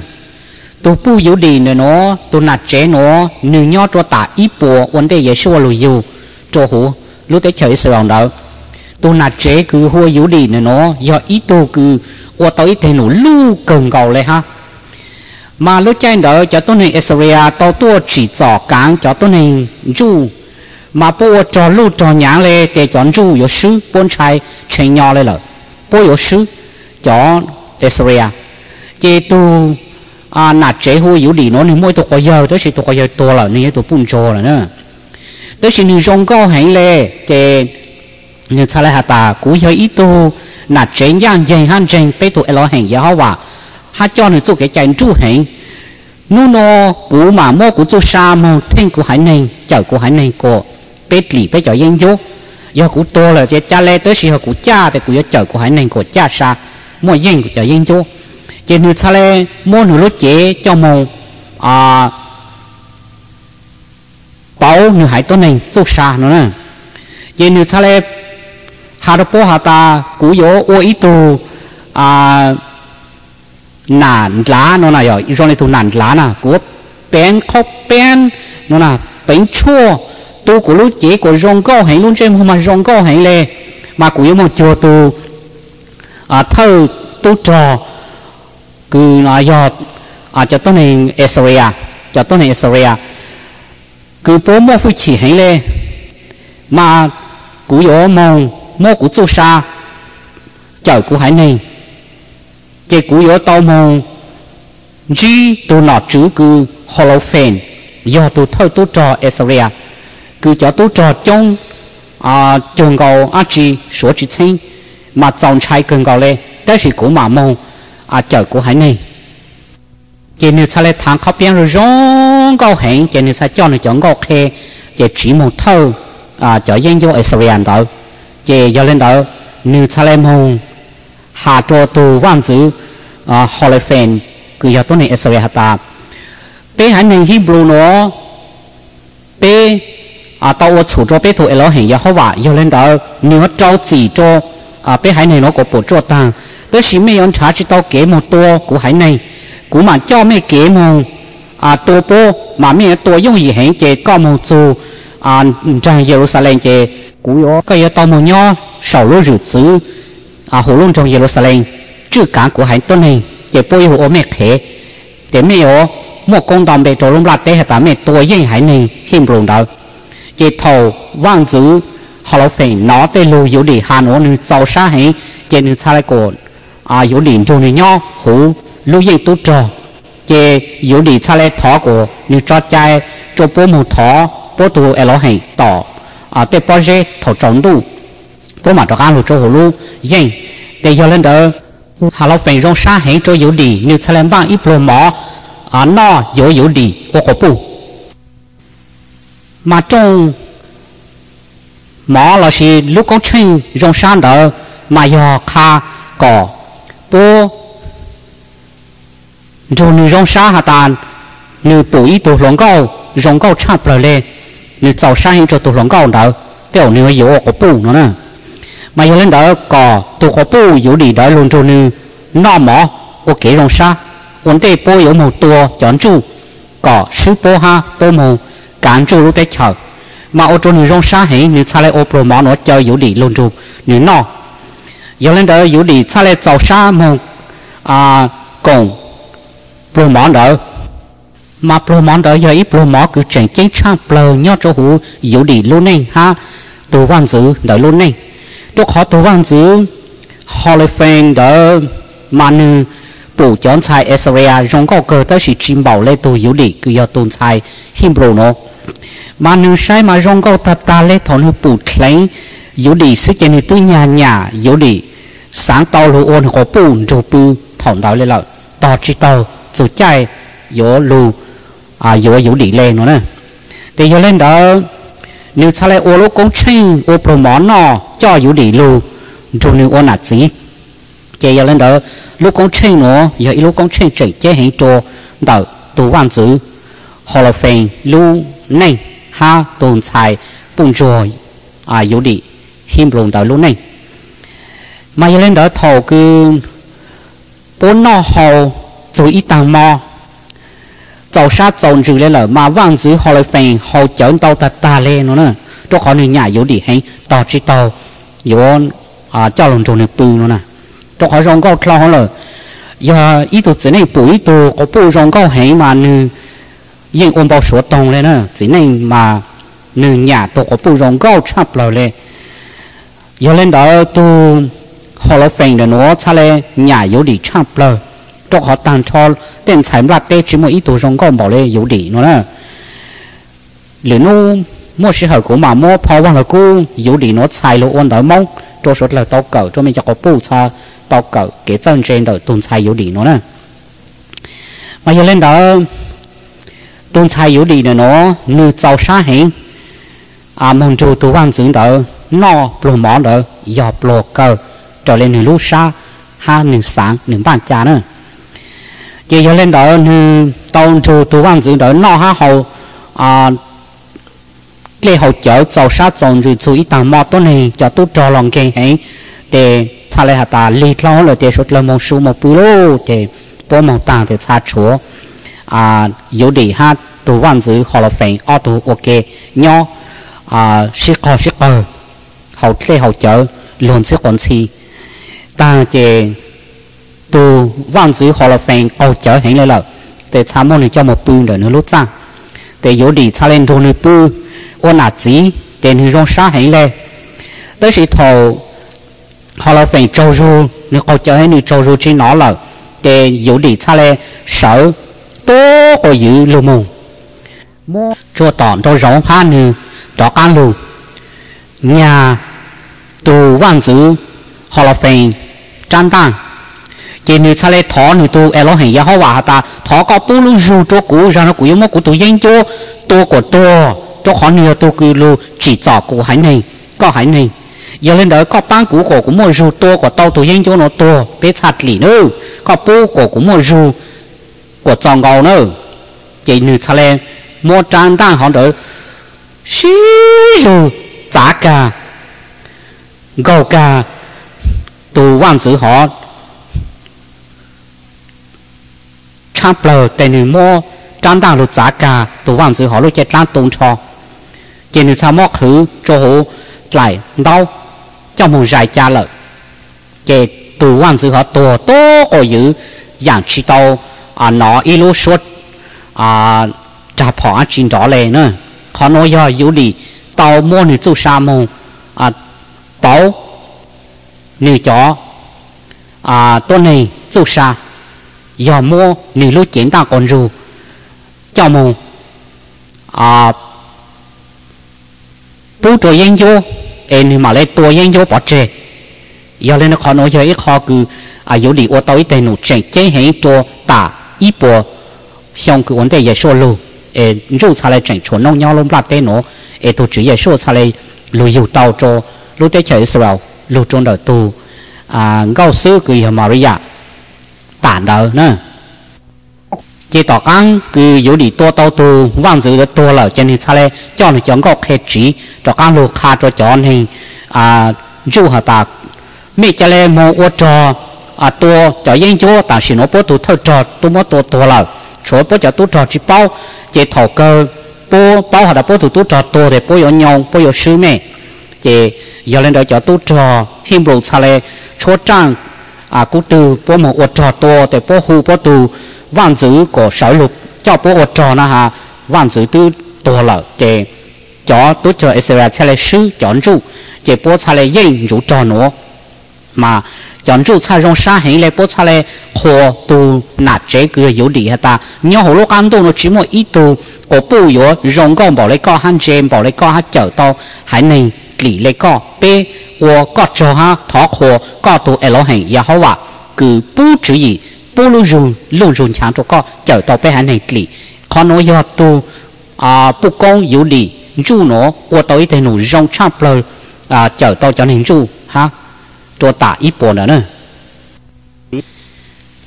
tôi bu yếu đi nữa nó tôi nạt chế nó nửa nhót cho tả ít bùa vấn đề dễ xua lùi dù cho hú lúc tới chơi sờ đó tu na chế cứ hôi yếu đi nữa nó do ít tu cứ qua tới thì nổ lưu cần cầu lại ha mà lúc trên đó cho tôi này Israel tao tua chỉ trò cán cho tôi này du mà bố trò lưu trò nhãn lệ để chọn du yếu sứ bốn trai chuyện nhỏ lên rồi bố yếu sứ cho Israel chế tu à na chế hôi yếu đi nó nên mỗi tụ có giờ tới chỉ tụ có giờ to là nên tụ bún trò là nữa tới chỉ nên rong câu hành lệ chế như thế là hạt ta cúi hơi ít tu nạt chén giang chén han chén bê tu lo hành Yehovah hát cho nên chú cái chén chú hành nô nô cú mà mua cú chú sa mô thiên cú hải này chở cú hải này cô bê lì bê chở giang chú do cú to là chế cha lê tới xí họ cú cha thì cú chở cú hải này cô cha sa mua giang cú chở giang chú chế như thế là mua nửa lốt chế cho mô à bao nửa hải tuần này chú sa nữa nè chế như thế là hà đô hà ta cú yếu ô ít tu à nản lá nó này rồi do này tu nản lá nè cú bén khóc bén nó là bén chua tu của lũ chế của rong câu hành luôn trên hôm mà rong câu hành lê mà cú yếu một chùa tu à thơ tu trò cứ nói do à cho tôi này Israel cho tôi này Israel cứ bố mua phu chỉ hành lê mà cú yếu mong mô của chú sa chở của hải này chế của yếu tàu mông G tôi nọ chữ cứ holofen do tôi thôi tôi trò Israel cứ cho tôi trò trong trường cầu Aji số chỉ sinh mà dòng trai cần cầu lên tới sự của mà mông chở của hải này chế như sao lại thằng khóc biến rồi rong cầu hẹn chế như sao cho nó chọn cầu khe chế chỉ một thơ cho dân vô Israel thôi chế do lên đó New Salem hà trò tù văn chữ Holofen cứ do tôi này Israel ta bé hãy nên Hebrew nó bé tao chủ cho bé thủ Elo hình Yehovah do lên đó nếu trao chỉ cho bé hãy này nó có bộ trò tàng tới xí mấy ông trả chỉ tao kế một tua của hãy này cũng mà cho mấy kế một tua po mà mấy tua dùng gì hẹn chế có một dù trang Jerusalem chế cú yếu cái yếu tàu màu nho sầu lúa rửa chữ hồ luôn trong Jerusalem chữ cán của hải tuần này chế bôi hồ mẹ khé để mẹ ô một con đòn bể trổ lông lạt để hạt tá mẹ tua dây hải này khiêm ruộng đó chế thầu vang chữ họ lão phải nó tê lù yếu để hà nó nên giàu xa hỉ chế nên xa lại cổ yếu để trồng này nho hồ lúa dây tốt trò chế yếu để xa lại thọ cổ nên cho trai cho bố một thọ bố tu ở lão hỉ tỏ để bao giờ thổ trọng đủ, bố mà cho ăn lụt cho hồ lú, yên, để cho lên đó, hà lão phèn rong sa hẹn cho yếu đi, như thế làm bằng ít bồ mỏ, no yếu đi, có bù, mà trong mỏ là gì lúc con chim rong sa đó mà do kha cỏ, bố, rồi như rong sa hà tàn, như bụi từ rong câu chạp lên. Nếu cháu sang cho tụi lòng cầu đó tiểu nếu yếu có bù nó nè mà yếu lên đó có tụi có bù yếu đi đó luôn cho nữ nó mỏ có kế rong xa vấn đề bố yếu một tùa chọn chú có sư bố ha bố mù cán chú lúc đấy chờ mà ô cho nữ rong xa hãy nếu xa lại ô bố mỏ nó cho yếu đi luôn chú nếu nó yếu lên đó yếu đi xa lại cháu xa mù còn bố mỏ đó mà bồ món đó giờ ít bồ món cứ chèn chén chăng bờ nhót cho hú yếu đi luôn này ha tù văn dữ đợi luôn này cho khó tù văn dữ Holophane đỡ mà nữ bổ chọn sai Israel rong câu cờ tới chỉ chim bảo lê tù yếu đi cứ do tôn sai Hebrew nó mà nữ sai mà rong câu thật ta lê thọ nữ bổ lấy yếu đi sức chèn nữ tu nhà nhà yếu đi sáng tàu lù ôn có bùn rồi bù thỏng đào lên lợn tàu chỉ tàu rồi chạy yếu lù yếu đi lên nữa nè, thì yếu lên đó nếu sao lại ô lô công trình ô pro món nọ cho yếu đi lù rồi nếu ô nạt gì, thì yếu lên đó lô công trình nó yếu lô công trình chỉ chế hình trò đỡ tu văn chữ Holophane lù này ha tồn tại bùng rồi yếu đi hiểm luôn đỡ lù này, mà yếu lên đó thầu cứ bốn nọ hầu rồi ít tàng mò cháu sát cháu rừng lên lỡ mà vang dưới Holophane hầu chấn tàu ta lên nó nè cho khó nên nhà yếu đi hay tỏ trí tàu 有啊家人做那布了呢，做好上高跳好了，呀，一头只那布一头，我布上高黑嘛呢，因我包说动了呢，只那嘛呢伢都我布上高差不了嘞，有领导都好了分的喏，他嘞伢有点差不了，做好单操，但才不拉得只么一头上高毛嘞有点喏。liền nó mua sỉ hở của mà mua phao vào là cô dụ đi nó xài luôn ôn đỡ mông cho số là tao cỡ cho mình cho có bù xa tao cỡ cái chân trên đỡ tồn xài dụ đi nó nè mà giờ lên đó tồn xài dụ đi là nó nửa trâu xa hẹn à mình trừ tụ văn dưỡng đỡ no bùn mỏ đỡ dọc lò cờ trở lên nửa lúa xa ha nửa sáng nửa bàn trà nữa giờ giờ lên đó nửa tao trừ tụ văn dưỡng đỡ no ha hậu à lê hậu chở tàu xa tàu rồi chú ý tàng mò tốt này cho tốt trò lòng khen hãy để thà lê hạ tà lì lo là để sốt là một số một bữa lô để bố mong tàng để xa chúa à yếu để hát tù văn giữ họ là phải ô tù ok nhau à xích cò hậu lê hậu chở luôn xích quần xì ta để tù văn giữ họ là phải ô chở hãy lê lợ để xa mô này cho một bữa để nó lút ra để yếu để thà lên thù này bữa ôn ạt gì để người dân xã hãy lên tới sự thầu họ là phải trâu ru nếu có cho hay người trâu ru trên nó là để dụ đi xa lên sở tố của dữ lưu mùng cho tỏn cho giống phá như đó can lù nhà tù văn dữ họ là phải trang tàng chỉ người xa lên thọ người tu elo hình Yehovah ta thọ có bù lưu ru cho cũ ra nó cũ yếu mất của tù dân cho tôi của tôi cho họ nhiều tôi cứ lưu chỉ trỏ của hải này có hải này giờ lên đó có bán củ cổ của mua dù to của tàu tôi dân cho nó to bé sạt lì nữa có bố cổ của mua dù của tròn gò nữa chỉ nửa xa lên mua trang đang họ đỡ xí dù giá cả gầu cả từ văn sử họ chắp lờ tên người mua trang đang lột giá cả từ văn sử họ lôi chạy trang tôn cho chỉ nên sao móc thứ cho họ lại đau trong một dài cha lợi chỉ từ quan sự họ tổ tố ở dưới dạng chỉ tàu à nó ilu suốt à trả phỏ chín rõ lề nữa họ nói do yếu đi tàu mua nữ chú sa mông à tàu nữ chó à tuần này chú sa do mua nữ lúc chiến ta còn dù trong mông à bố trò dân vô, em mà lấy tua dân vô bỏ trẻ, giờ lên nó khó nói cho ít khó cứ à yếu đi ô tô ít tiền nụ trẻ chế hệ cho tả ít bộ, xong cứ vấn đề giải số lù, em rượu xài lại chỉnh chuẩn nông nhau lông bạc tên nó, em tổ chức giải số xài lại lù dầu tàu cho lù tế chạy Israel, lù trong đời tù à gạo sứ cứ Maria tản đời nữa, chỉ tỏ căng cứ yếu đi tua tàu tù vang dữ là tua lở cho nên xài lại cho nó chọn gạo khét chỉ cho các lô kha cho chọn hình à du hạ tạc mẹ cha lê mô ô trò à tua cho dân chúa ta xin nó bố tu thơ trò tu mô tu tu là chúa bố cho tu trò chỉ bao chỉ thầu cơ bố bao họ đã bố tu trò tu để bố yếu nhông bố yếu sư mẹ chỉ giờ lên đó cho tu trò hiểm bù xa lê chúa trang à cú từ bố mô ô trò tu để bố hù bố tu văn dữ của sở lục cho bố ô trò na hà văn dữ tu tu là chỉ cho tốt cho Israel sẽ là sư chọn chủ chỉ bố sẽ là dân chủ trò nữa mà chọn chủ sẽ rong xa hình là bố sẽ là khổ tu nạt chế cứ yếu đi hết ta nhớ hồ lúc ăn tu nó chỉ một ít tu có bù yếu rong con bỏ lấy co han chém bỏ lấy co hát chở tao hải này lì lấy co bê ô co cho ha thọ khổ co tu elo hình Yehovah cứ bù chữ gì bù luôn run chán cho co chở tao bê hải này lì con nói do tu à bù con yếu đi chú nó qua tới thì nụ rong chắp lời à chở tao cho nên chú ha cho tả ít bộ nữa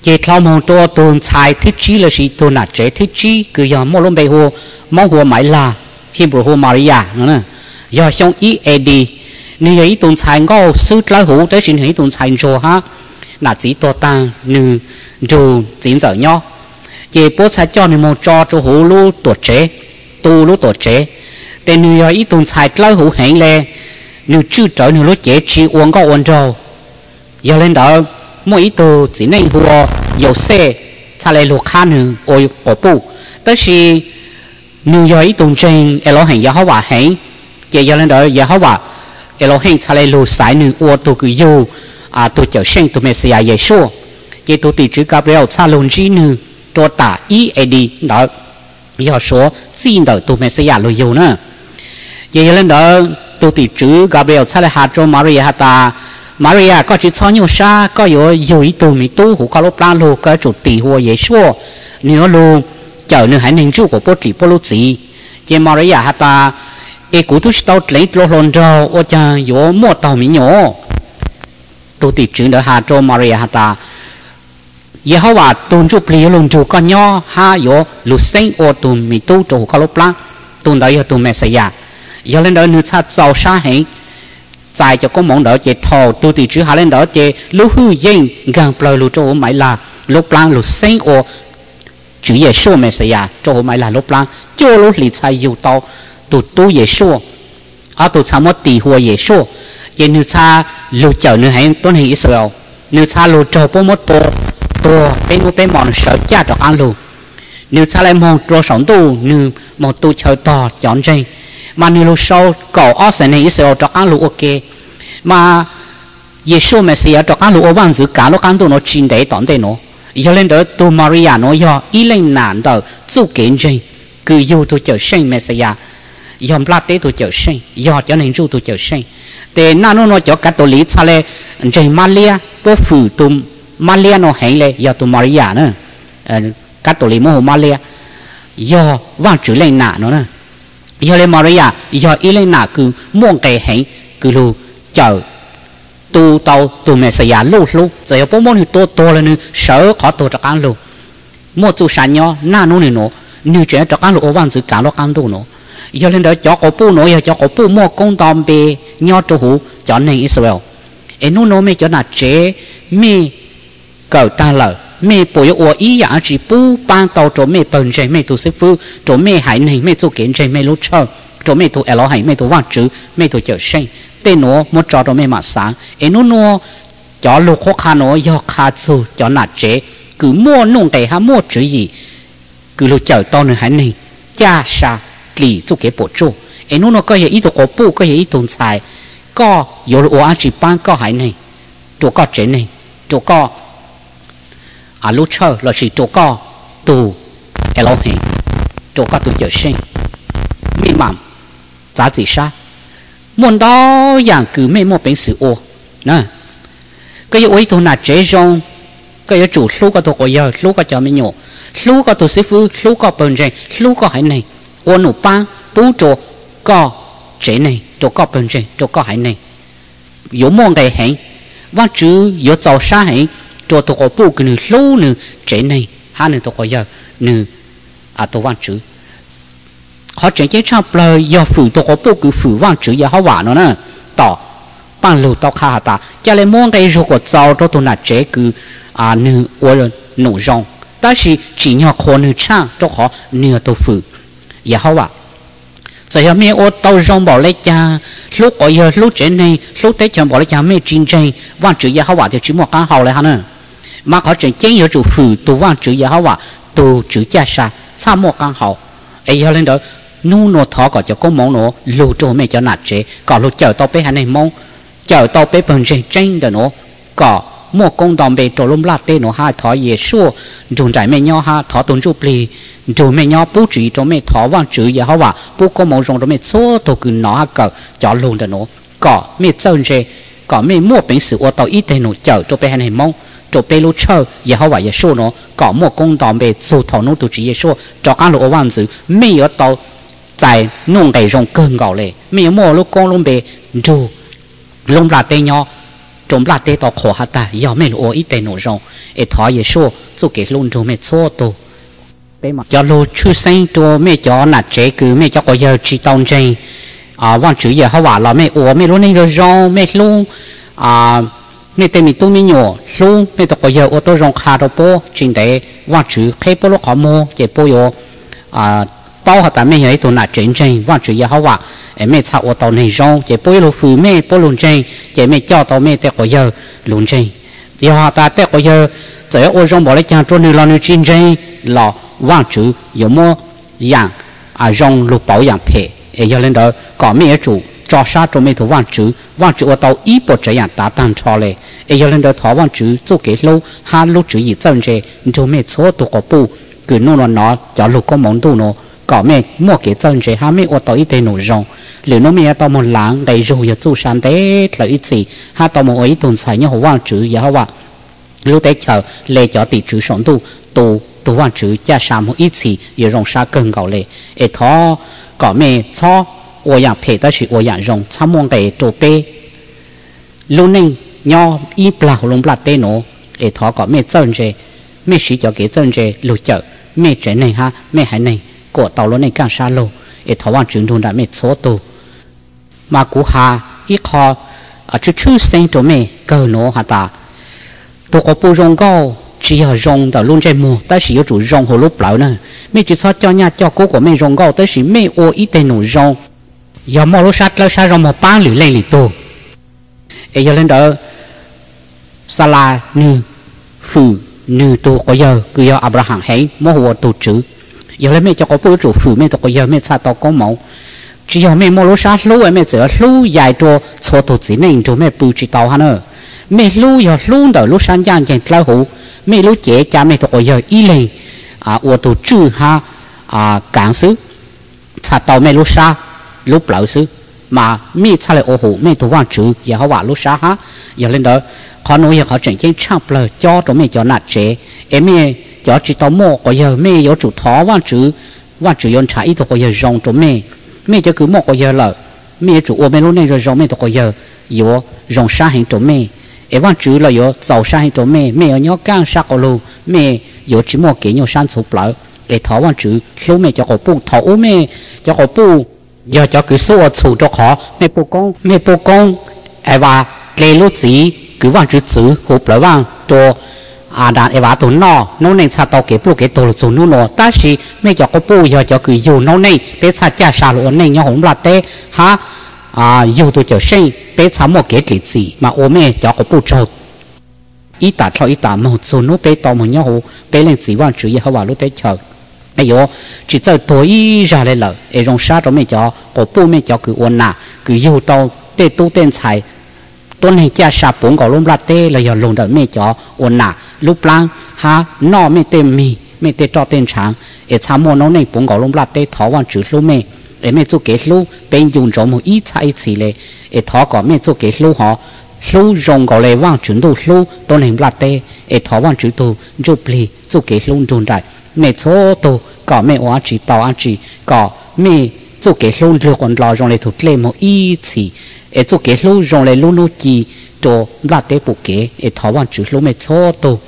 chỉ thao mong cho tuần xài thiết trí là gì tuần nạt chế thiết trí cứ giờ mỗi lần bày hồ mong hồ mãi là khi bữa hồ Maria nữa giờ xong ý đi như ấy tuần xài ngô sư lái hồ tới xin hãy tuần xài rồi ha là chỉ to tăng như dù diễn dở nhau chỉ bố xài cho nên một cho hồ lú tổ chế tu lú tổ chế tên người ấy tuần xài lái hồ hẹn lệ nếu chưa trở nên lúc chế chỉ uống có uống trâu giờ lên đó mỗi từ chỉ nên hùa dầu xe xa lệ luộc khá nương ôi cổ bù tới khi nếu giấy tuần trên ế lô hành giá hóa hóa hãy chế giờ lên đó giá hóa hóa ế lô hành xa lệ luộc xài nương ua tù cử dù à tù chở sinh tù mẹ xì à dễ xua chế tù tỷ trữ Gabriel xa lồn trí nương trô tả ý ế đi đó giờ số xin đợi tù mẹ xì à lùi dù nữa chế giờ lên đó tù tỷ trữ Gabriel xa lệ hạt trô Maria hạt ta Maria có chữ cho nhiều xa có yếu ý tù mỹ tu hủ khó lúc la lù có chủ tỷ hùa dễ xua nếu lù chở nữ hãy nền chú của bố trí bố lúc gì chế Maria hả ta ế cú thức tao lấy lô lôn râu ô chà yếu mô tàu mỹ nhổ tù tỷ trữ đỡ hạt trô Maria hả ta yếu hóa và tùn chú lý lùn chú con nhó ha yếu lù xanh ô tù mỹ tu trô hủ khó lúc la tùn đó yếu tù mẹ xảy ra yếu lên đó nữ xa giàu xa hãy tại cho có món đỡ chế thò tu từ chữ hà lên đỡ chế lú hư dinh gần bờ lú cho mày là lúc lang lú xanh ô chữ về số mày sẽ à cho mày là lúc lang cho lú lì sai dù to tu tu về số à tu sao mất tỷ hùa về số chế nữ cha lú chở nữ hãy tuân hình Israel nữ cha lú cho bố mất tổ tổ bên mua bên mòn sợ cha cho ăn lú nữ cha lại mòn cho sống tu nữ mòn tu chở to chọn riêng mà nếu sau cầu ở sân này Israel cho ăn lúa ok mà Giêsu Messia cho ăn lúa vàng giữ cả nó ăn tụi nó chín đấy tỏn đấy nó giờ lên đó tụi Maria nó giờ ý lên nản đó giúp kiến gì cứ yêu tụi chở sinh Messia giờ plate tế tụi chở sinh giờ cho nên giúp tụi chở sinh để nó cho cả tụi lý sao lẽ gì Maria bố phụ tụi Maria nó hẹn lẽ giờ tụi Maria nữa cả tụi lý mồ Maria giờ vàng chữ lên nản nó nữa giờ lên Maria giờ ý lên nà cứ muôn cái hẹn cứ lù chờ tu tàu tu mẹ sẽ giả lù lù giờ bố muốn thì tu tu lên nữa sợ khó tu cho ăn lù mua tu sản nhau na nô này nô như chuyện cho ăn lù ô vàng giữ cả lo ăn tu nô giờ lên đó cho cổ pu nô giờ cho cổ pu mua công tòm bề nhau cho hủ cho nên Israel em nô nô mẹ cho nà chế mẹ cầu ta lờ mẹ bồi ủa ý giả chỉ bu ban đầu chỗ mẹ bận rề mẹ tu sư phụ chỗ mẹ hải này mẹ tu kiến rề mẹ lú chợ chỗ mẹ tu ẻo hải mẹ tu vạn chữ mẹ tu chợ sinh tên nó một trò chỗ mẹ mà sáng em nó cho lục khó khăn nó do khá su cho nạt chế cứ mua nung tệ ha mua chữ gì cứ lú chợ to nữa hải này cha sa lì tu kế bổ trụ em nó coi ý tu cổ bu coi ý tu xài có yếu ủa chỉ ban có hải này chỗ có chế này chỗ có à lúc chơi là chỉ chỗ co tù cái lâu hình chỗ co tù chở sinh mi mầm giá trị xa muốn đó dạng cứ mấy một bên sự ô nè cái ôi thôn là chế rong cái chủ số cái tụ coi giờ số cái cho mấy nhổ số cái tụ sư phụ số cái bận rộn số cái hải này ô nụ bang bú chỗ co chế này chỗ co bận rộn chỗ co hải này yếu mong cái hẹn và chứ yếu giàu xa hẹn cho tôi có bù cái nửa lâu nửa chế này ha nửa tôi có giờ nửa à tôi vạn chữ họ chế chế sao bây giờ phủ tôi có bù cái phủ vạn chữ giờ họ vạn nó nè tỏ ban lô tao khá ta cho nên muốn cái rồi có giàu cho tôi là chế cứ à nửa rồi nổ rong ta chỉ nhỏ khó nửa trang cho họ nửa tôi phủ giờ họ vạn giờ họ mẹ ô tao rong bỏ lấy cha lúc có giờ lúc chế này lúc tết chồng bỏ lấy cha mẹ chín chế vạn chữ giờ họ vạn thì chỉ một cái hậu lại ha nè mà có chuyện chính yếu chủ phù tu văn chữ giáo hóa tu chữ cha sa sao một căn hậu ấy giờ lên đó nu nô thọ có cho có món nô lù trô mẹ cho nạt chế có lù chờ tao bé hai này mong chờ tao bé bận rộn tranh đó nô có một công đồng bề trộn lum lát tê nô hai thọ dễ xua dùng trải mẹ nhau ha thọ tuấn chụp lì dùng mẹ nhau bố chữ cho mẹ thọ văn chữ giáo hóa bố có món dùng cho mẹ số tổ cứ nó cờ cho luôn đó nô có mẹ sơn chế có mẹ mua bánh sữa ô tao ít tê nô chờ cho bé hai này mong chỗ bê lú chơi giờ họ vậy số nó có một công đoạn về số thầu nó tụi chỉ số cho các lỗ vàng giữ mấy ở tàu tại nông đại rộng cơn gạo lệ mấy ở mỏ lúc con luôn về dù lông là tê nhau trộm là tê tàu khổ hạt ta giờ mấy lỗ ít tê nổ rộng ở thọ vậy số số cái luôn rồi mấy số tàu bê mà giờ lô chưa sinh cho mấy cho nạt chế cứ mấy cho có giờ chỉ tông chơi à vàng chữ giờ họ vậy là mấy ủa mấy lỗ này rồi rộng mấy luôn à mẹ tên mình tu mi nhổ luôn mẹ tôi có giờ ô tô rong khá đâu po chính để vạn chữ khép bố lô khó mô chế bố yo bao họ ta mấy người tụi nà chỉnh chỉnh quan chữ Yehovah em mấy thao tàu này rong chỉ bôi lô phù mấy bôi lùn chỉnh chỉ mấy cho tàu mấy tẹt có giờ lùn chỉnh giờ họ ta tẹt có giờ chỉ ở rong bỏ lấy chàng trôn nửa lon nửa chỉnh chỉnh lò quan chữ giờ mua dạng à rong lục bảo dạng phe em giờ lên đó có mấy chủ cho sa cho mấy thủ quan chữ ở tàu ít bộ chữ dạng ta tan cho lệ em giờ lên đó thọ quan chữ cho cái lâu ha lúc chữ gì chân chè cho mấy số tụ có bu cứ nô nó cho lục có món tu nó có mẹ mua cái chân chế há mẹ ô tô ít tên nổ rồng liệu nó mẹ tao một láng đầy rùi giờ tu sáng thế là ít gì ha tao một ấy tồn tại như hồ quan chữ giờ hoa lúc đấy chờ lê cho tỷ chữ sống tu tu tu quan chữ cha sám một ít gì giờ rồng sa cần gạo lệ ấy thọ có mẹ cho ô dạng phe ta chỉ ô dạng rồng tham mong cái tổ pe lúc này nhau ít bạc lồng bạc tên nổ ấy thọ có mẹ chân chế mẹ chỉ cho cái chân chế lúc chờ mẹ chế này ha mẹ hải này của tàu lớn này càng xa lâu, để thảo quan trường thôn đã mệt số tù, mà cú hà ít họ ở chỗ chư sinh chỗ mẹ cờ nổ hà ta, tôi có bu rong gạo chỉ ở rong tàu luôn chạy mù, tới chỉ có chủ rong hồ lúc lão nữa, mẹ chỉ xót cho nhà cho cô của mẹ rong gạo tới chỉ mẹ ô ít tên nổ rong, giờ mò lô sát lơ sát rong mò ba lưỡi lên lì tù, để giờ lên đó, sala nư phù nư tù có giờ cứ giờ Abraham hãy mò hồ tù chữ giờ lấy mẹ cho có phụ chủ phụ mẹ tôi có giờ mẹ sao tao có máu chỉ giờ mẹ mua lúa sát lúa mẹ rửa lúa dài cho số tổ chỉ nên cho mẹ bù chỉ tao hả nữa mẹ lúa giờ lúa đỡ lúa sáng giang chẳng lao hủ mẹ lúa trẻ cha mẹ tôi có giờ y lì à ô tô chư ha à cản xứ sao tao mẹ lúa sát lúa lão xứ mà mẹ sao lại ô hủ mẹ tôi quan chữ giờ họ bảo lúa sát ha giờ lên đó họ nói giờ họ chẳng chẳng chăng lời cho tụi mẹ cho nạt trẻ em mẹ cho chỉ tao mua có giờ mẹ có chủ thó quan chữ yon trái tôi có giờ rong cho mẹ cho cứ mua có giờ lợ mẹ chủ ô mẹ lúc này rồi rong mẹ tôi có giờ yếu rong sa hình cho mẹ em quan chữ là yếu giàu sa hình cho mẹ ở nhớ cang sa có lù mẹ yếu chỉ mua kỹ nhiều san sụp lợ để thó quan chữ số mẹ cho có bu thó mẹ cho có bu giờ cho cứ số sụp cho khó mẹ bu con em và lê lốt gì cứ quan chữ chữ hộp lợ vàng cho à đàn em bà tổ nô này sao tao kể bố kể tổ số nô nô ta chỉ mấy cho có bố giờ cho cứ dù nô này bé sao cha sao luôn này nhau không là thế ha à dù tôi cho sinh bé sao một cái gì gì mà ôm mẹ cho có bố trâu ít tạ cho ít tạ một số nô bé tao một nhau bé lên gì quan chữ gì họ bảo lúc đấy chờ ấy yo chỉ cho tôi ra đây là ấy rong sát cho mẹ cho có bố mẹ cho cứ ôn nà cứ dù tao để tu tên xài tôi này cha sao bốn cậu luôn là thế là giờ luôn đợi mẹ cho ôn nà lúc lang ha no mẹ tên mì mẹ tên cho tên sáng để tham mô nó này bốn cậu lông lạt tê thọ quan chữ lú mẹ để mẹ cho cái lú bên dùng giống một ít sai xì lệ để thọ có mẹ cho cái lú họ lú dùng cậu lệ quan chữ đồ lú tôi này lạt tê để thọ quan chữ đồ chụp lì cho cái lú dùng đại mẹ số đồ có mẹ oa chỉ tàu ăn chỉ có mẹ cho cái lú lừa còn lo dùng lệ thuộc lệ một ít xì để cho cái lú dùng lệ lú nô chi cho lạt tê bù kế để thọ quan chữ lú mẹ số đồ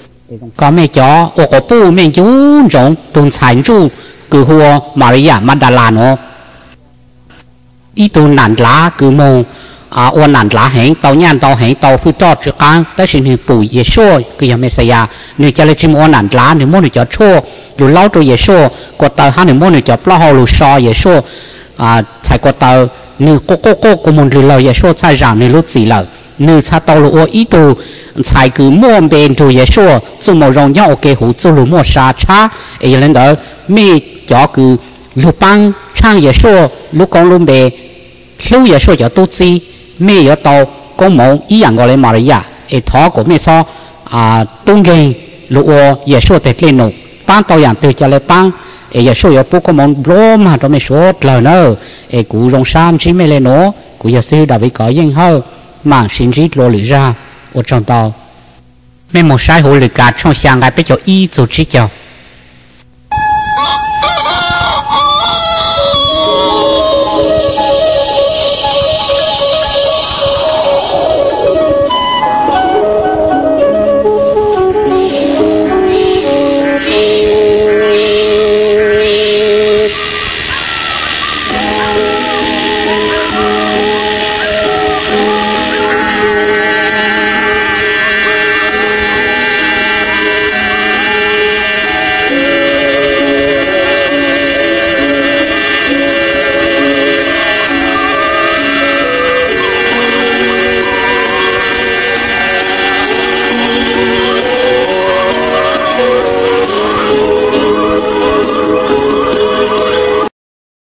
có mẹ chó ô có bù mẹ chú rộng tồn sản chú cứ hùa Maria Magdalena nó ý tồn nản lá cứ mù à ô nản lá hẹn tàu nhàn tàu hẹn tàu phu trò trước ăn tới xin hình bù dễ xô cứ giờ mẹ xây à nếu cho lấy chim ô nản lá nếu muốn được cho xô dù lâu cho dễ xô có tờ hai nếu muốn được cho plo hồ lù so dễ xô à chạy có tờ nếu cô của mình lười lời dễ xô sai rằng nếu lúc gì lời nếu sao tàu lù ô ý tù sai cứ mua bên rồi vậy số chúng màu rồng nhau cái hũ số lúa sa cha ấy lên đó mi cho cứ lúa băng sang vậy số lúa con lúa bè lúa vậy số cho tu chi mi vậy tàu con màu ý dạng gọi là màu gì à ấy thọ của mi so à tung ghen lúa vậy số để lên nụ băng tàu dạng từ cho lên băng ấy vậy số vậy bố con màu rô mà cho mi số lời nữa ấy cú rồng sam chỉ mi lên nó cú giờ xưa đã bị cỏ yên hơn mà xin chỉ lô lì ra ở trong tàu, mấy một sai hồ lừa gạt trong sáng ngày bây giờ ít rồi chỉ cho.